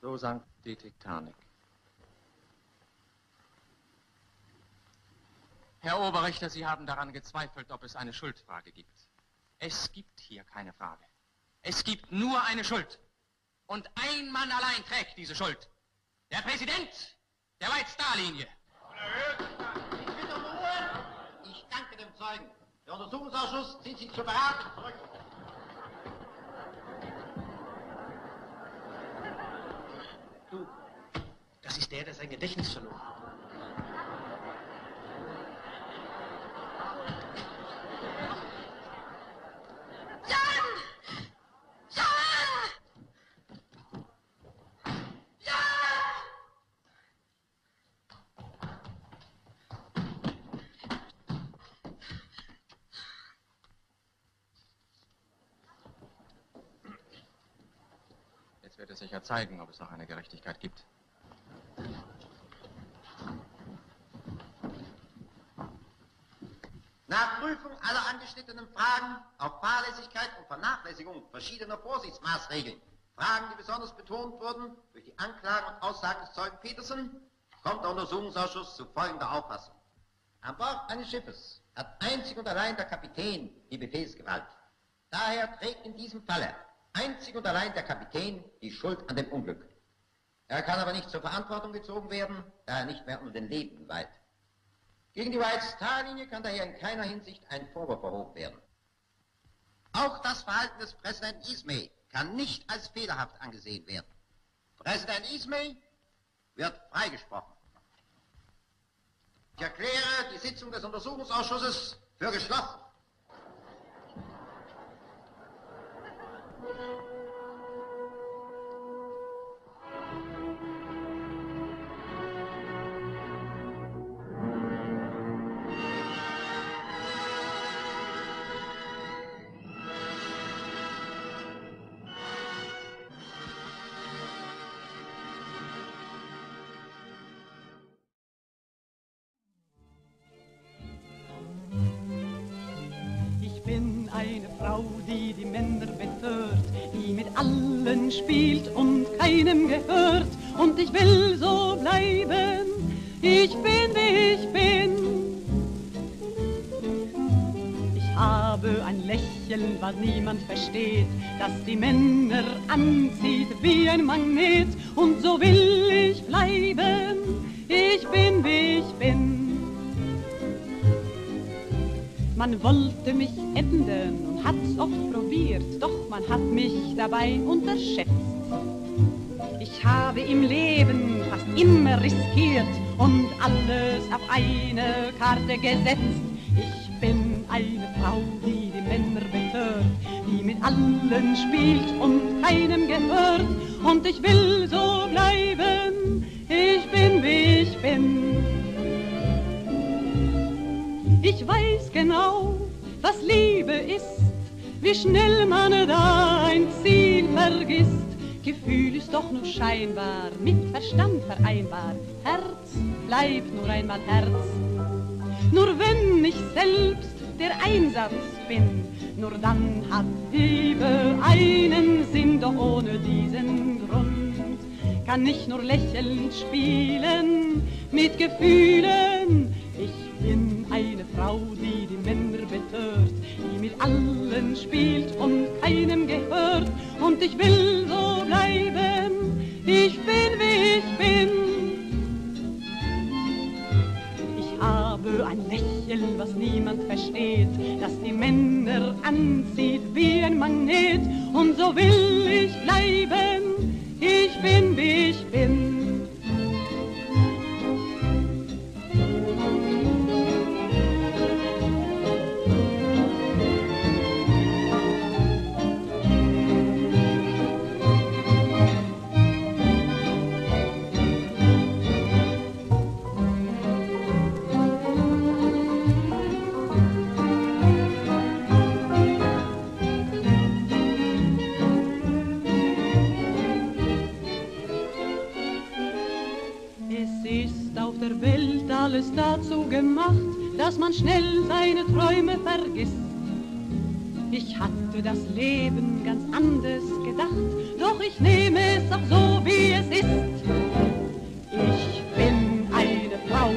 So sank die Titanic. Herr Oberrichter, Sie haben daran gezweifelt, ob es eine Schuldfrage gibt. Es gibt hier keine Frage. Es gibt nur eine Schuld. Und ein Mann allein trägt diese Schuld. Der Präsident der White Star-Linie. Ich bitte um Ruhe. Ich danke dem Zeugen. Der Untersuchungsausschuss zieht sich zur Beratung zurück. Du, das ist der sein Gedächtnis verloren hat. Wird es sicher zeigen, ob es noch eine Gerechtigkeit gibt. Nach Prüfung aller angeschnittenen Fragen auf Fahrlässigkeit und Vernachlässigung verschiedener Vorsichtsmaßregeln, Fragen, die besonders betont wurden durch die Anklagen und Aussagen des Zeugen Petersen, kommt der Untersuchungsausschuss zu folgender Auffassung. An Bord eines Schiffes hat einzig und allein der Kapitän die Befehlsgewalt. Daher trägt in diesem Falle einzig und allein der Kapitän die Schuld an dem Unglück. Er kann aber nicht zur Verantwortung gezogen werden, da er nicht mehr um den Lebenden weilt. Gegen die White Star-Linie kann daher in keiner Hinsicht ein Vorwurf erhoben werden. Auch das Verhalten des Präsidenten Ismay kann nicht als fehlerhaft angesehen werden. Präsident Ismay wird freigesprochen. Ich erkläre die Sitzung des Untersuchungsausschusses für geschlossen. Spielt und keinem gehört, und ich will so bleiben, ich bin wie ich bin. Ich habe ein Lächeln, was niemand versteht, das die Männer anzieht wie ein Magnet, und so will ich bleiben, ich bin wie ich bin. Man wollte mich ändern und hat's oft probiert, doch man hat mich dabei unterschätzt. Ich habe im Leben fast immer riskiert und alles auf eine Karte gesetzt. Ich bin eine Frau, die die Männer betört, die mit allen spielt und keinem gehört. Und ich will so bleiben, ich bin wie ich bin. Ich weiß genau, was Liebe ist, wie schnell man da ein Ziel vergisst. Gefühl ist doch nur scheinbar, mit Verstand vereinbar. Herz bleibt nur einmal Herz. Nur wenn ich selbst der Einsatz bin, nur dann hat Liebe einen Sinn. Doch ohne diesen Grund kann ich nur lächelnd spielen mit Gefühlen. Ich bin eine Frau, die die Männer betört, die mit allen spielt und keinem gehört. Und ich will so bleiben, ich bin wie ich bin. Ich habe ein Lächeln, was niemand versteht, das die Männer anzieht wie ein Magnet. Und so will ich bleiben, ich bin wie ich bin. Alles dazu gemacht, dass man schnell seine Träume vergisst. Ich hatte das Leben ganz anders gedacht, doch ich nehme es auch so, wie es ist. Ich bin eine Frau,